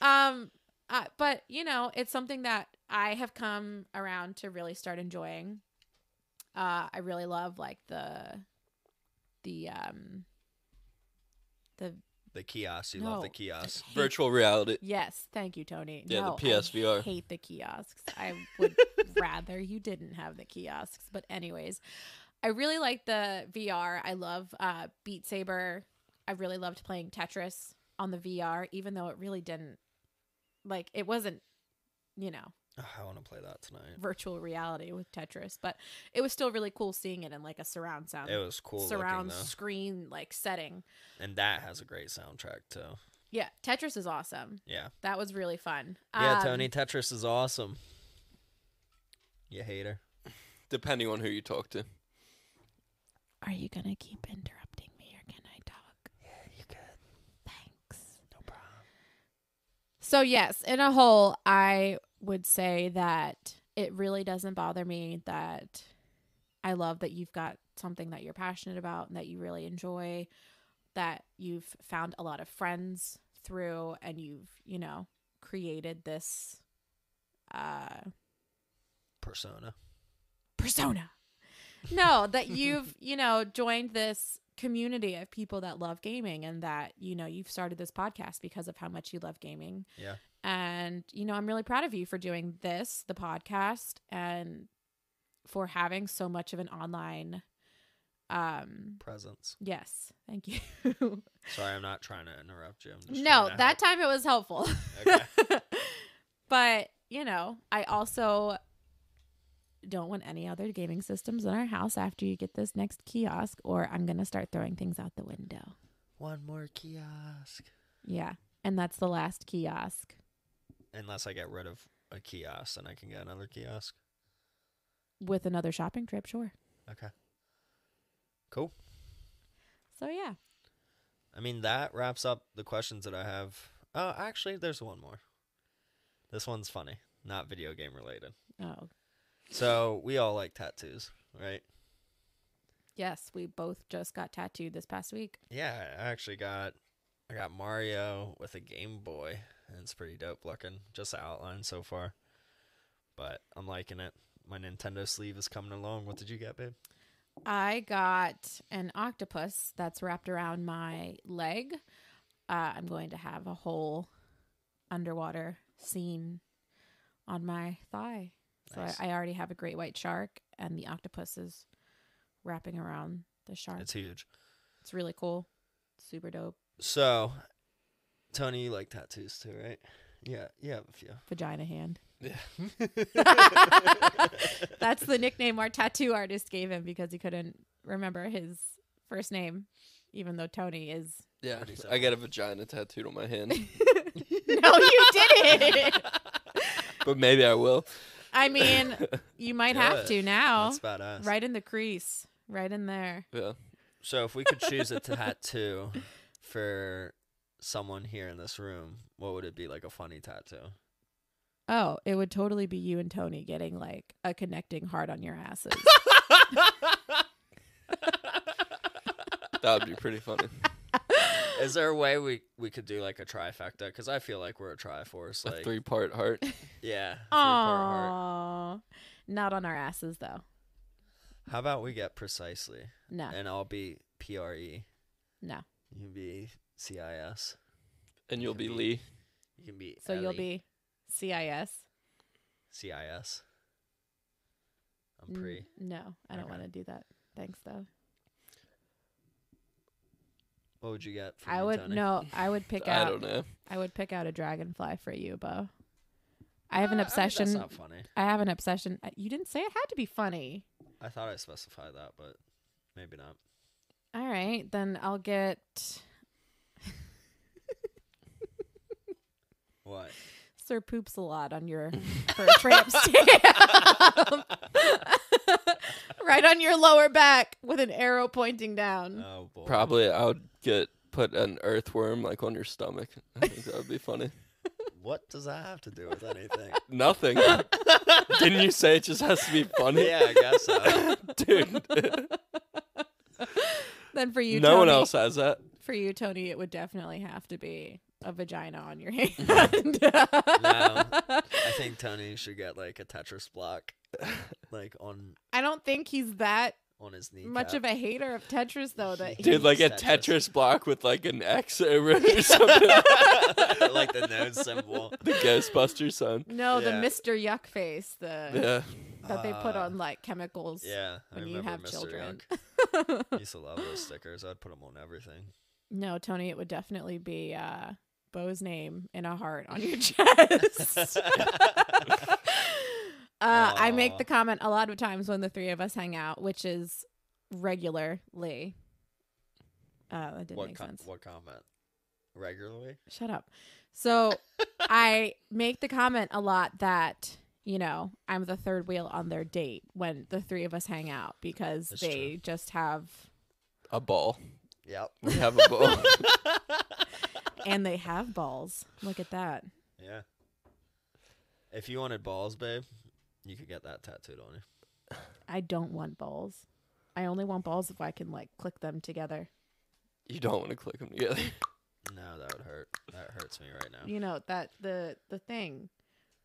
um, uh, but you know, it's something that I have come around to really start enjoying. Uh, I really love like the, the, um, the, the kiosks. You no, love the kiosks. Virtual reality. Yes. Thank you, Tony. Yeah. No, the P S V R. I hate the kiosks. I would rather you didn't have the kiosks, but anyways, I really like the V R. I love, uh, Beat Saber. I really loved playing Tetris on the V R, even though it really didn't like, it wasn't, you know. I want to play that tonight. Virtual reality with Tetris, but it was still really cool seeing it in like a surround sound. It was cool. Surround looking, screen like setting. And that has a great soundtrack too. Yeah, Tetris is awesome. Yeah, that was really fun. Yeah, um, Tony, Tetris is awesome. You hater. Depending on who you talk to. Are you gonna keep interrupting me, or can I talk? Yeah, you can. Thanks. No problem. So yes, in a whole, I. would say that it really doesn't bother me, that I love that you've got something that you're passionate about and that you really enjoy, that you've found a lot of friends through, and you've, you know, created this uh persona persona no that you've you know joined this community of people that love gaming, and that, you know, you've started this podcast because of how much you love gaming. Yeah. And, you know, I'm really proud of you for doing this, the podcast, and for having so much of an online um, presence. Yes. Thank you. Sorry, I'm not trying to interrupt you. I'm just no, that help. Time it was helpful. Okay. But, you know, I also don't want any other gaming systems in our house after you get this next kiosk, or I'm going to start throwing things out the window. One more kiosk. Yeah. And that's the last kiosk. Unless I get rid of a kiosk, then I can get another kiosk. With another shopping trip, sure. Okay. Cool. So, yeah. I mean, that wraps up the questions that I have. Oh, actually, there's one more. This one's funny. Not video game related. Oh. So, we all like tattoos, right? Yes, we both just got tattooed this past week. Yeah, I actually got... I got Mario with a Game Boy, and it's pretty dope looking. Just the outline so far. But I'm liking it. My Nintendo sleeve is coming along. What did you get, babe? I got an octopus that's wrapped around my leg. Uh, I'm going to have a whole underwater scene on my thigh. Nice. So I, I already have a great white shark, and the octopus is wrapping around the shark. It's huge. It's really cool. Super dope. So, Tony, you like tattoos too, right? Yeah, you have a few. Vagina hand. Yeah. That's the nickname our tattoo artist gave him because he couldn't remember his first name, even though Tony is. Yeah, I got a vagina tattooed on my hand. No, you didn't. But maybe I will. I mean, you might yeah, have to now. That's badass. Right in the crease. Right in there. Yeah. So, if we could choose a tattoo for someone here in this room, what would it be? Like a funny tattoo? Oh, it would totally be you and Tony getting like a connecting heart on your asses. That would be pretty funny. Is there a way we, we could do like a trifecta? Because I feel like we're a triforce. Like... A three-part heart? Yeah. Aww. Heart. Not on our asses, though. How about we get precisely? No. And I'll be P R E. No. You can be C I S. And you'll you be, be Lee. You can be So Ellie. You'll be C I S. C I S. I'm pre. N- no, I okay. don't want to do that. Thanks, though. What would you get for I me, would Tony? No, I would pick out I don't know. I would pick out a dragonfly for you, Bo. I have uh, an obsession. I mean, that's not funny. I have an obsession. You didn't say it had to be funny. I thought I specified that, but maybe not. All right, then I'll get... What? Sir poops a lot on your for a tramp stamp. Right on your lower back with an arrow pointing down. Oh, boy. Probably I would get put an earthworm like on your stomach. I think that would be funny. What does that have to do with anything? Nothing. Didn't you say it just has to be funny? Yeah, I guess so. Dude. Then for you, no Tony, one else has that. For you, Tony, it would definitely have to be a vagina on your hand. No, I think Tony should get like a Tetris block, like on. I don't think he's that on his knee. Much of a hater of Tetris, though. That dude, like a Tetris. Tetris block with like an X over it or something, like the node symbol, the Ghostbuster son. No, yeah. The Mister Yuck face. The yeah. That they put on like chemicals. Yeah, I when you have Mister children. I used to love those stickers. I'd put them on everything. No, Tony, it would definitely be uh, Bo's name in a heart on your chest. uh, I make the comment a lot of times when the three of us hang out, which is regularly. Uh, that didn't what make com- sense. What comment? Regularly? Shut up. So I make the comment a lot that. You know, I'm the third wheel on their date when the three of us hang out because That's they true. Just have a ball. Yep. We have a ball. And they have balls. Look at that. Yeah. If you wanted balls, babe, you could get that tattooed on you. I don't want balls. I only want balls if I can, like, click them together. You don't want to click them together? No, that would hurt. That hurts me right now. You know, that the the thing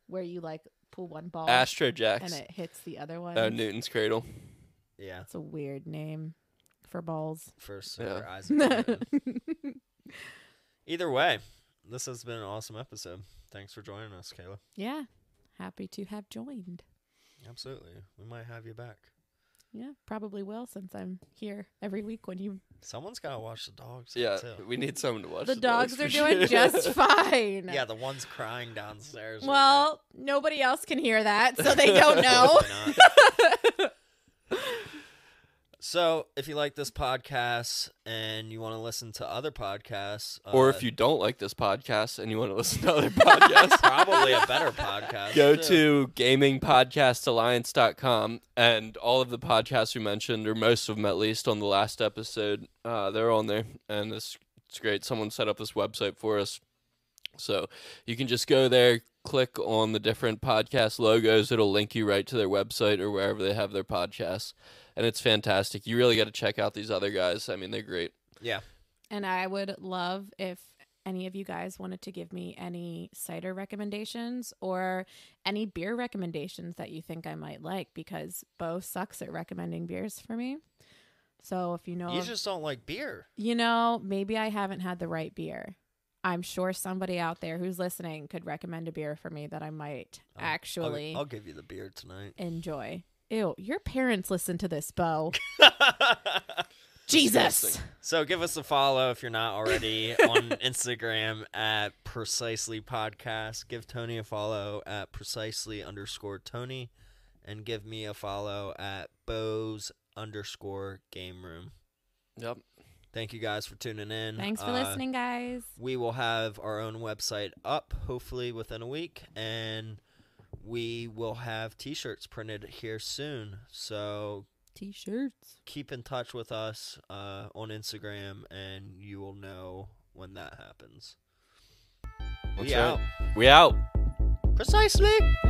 where you, like, pull one ball. Astro Jacks. And it hits the other one. Oh, Newton's Cradle. Yeah. It's a weird name for balls. For Sir yeah. Isaac Newton. Either way, this has been an awesome episode. Thanks for joining us, Kayla. Yeah. Happy to have joined. Absolutely. We might have you back. Yeah, probably will since I'm here every week when you... Someone's got to watch the dogs. Yeah, too. We need someone to watch the, the dogs. The dogs are doing sure. just fine. Yeah, the one's crying downstairs. Well, right nobody else can hear that, so they don't know. So if you like this podcast and you want to listen to other podcasts. Uh, or if you don't like this podcast and you want to listen to other podcasts. Probably a better podcast. Go too. to Gaming Podcast Alliance dot com, and all of the podcasts we mentioned, or most of them at least, on the last episode, uh, they're on there. And it's, it's great. Someone set up this website for us. So you can just go there, click on the different podcast logos. It'll link you right to their website or wherever they have their podcasts. And it's fantastic. You really got to check out these other guys. I mean, they're great. Yeah. And I would love if any of you guys wanted to give me any cider recommendations or any beer recommendations that you think I might like, because Bo sucks at recommending beers for me. So if you know... You of, just don't like beer. You know, maybe I haven't had the right beer. I'm sure somebody out there who's listening could recommend a beer for me that I might I'll, actually... I'll, I'll give you the beer tonight. ...enjoy. Ew, your parents listen to this, Bo. Jesus. So give us a follow if you're not already on Instagram at Precisely Podcast. Give Tony a follow at Precisely underscore Tony. And give me a follow at Bo's underscore Game Room. Yep. Thank you guys for tuning in. Thanks for uh, listening, guys. We will have our own website up, hopefully within a week. And... we will have t-shirts printed here soon, so t-shirts keep in touch with us uh on Instagram and you will know when that happens. That's we right. out we out precisely.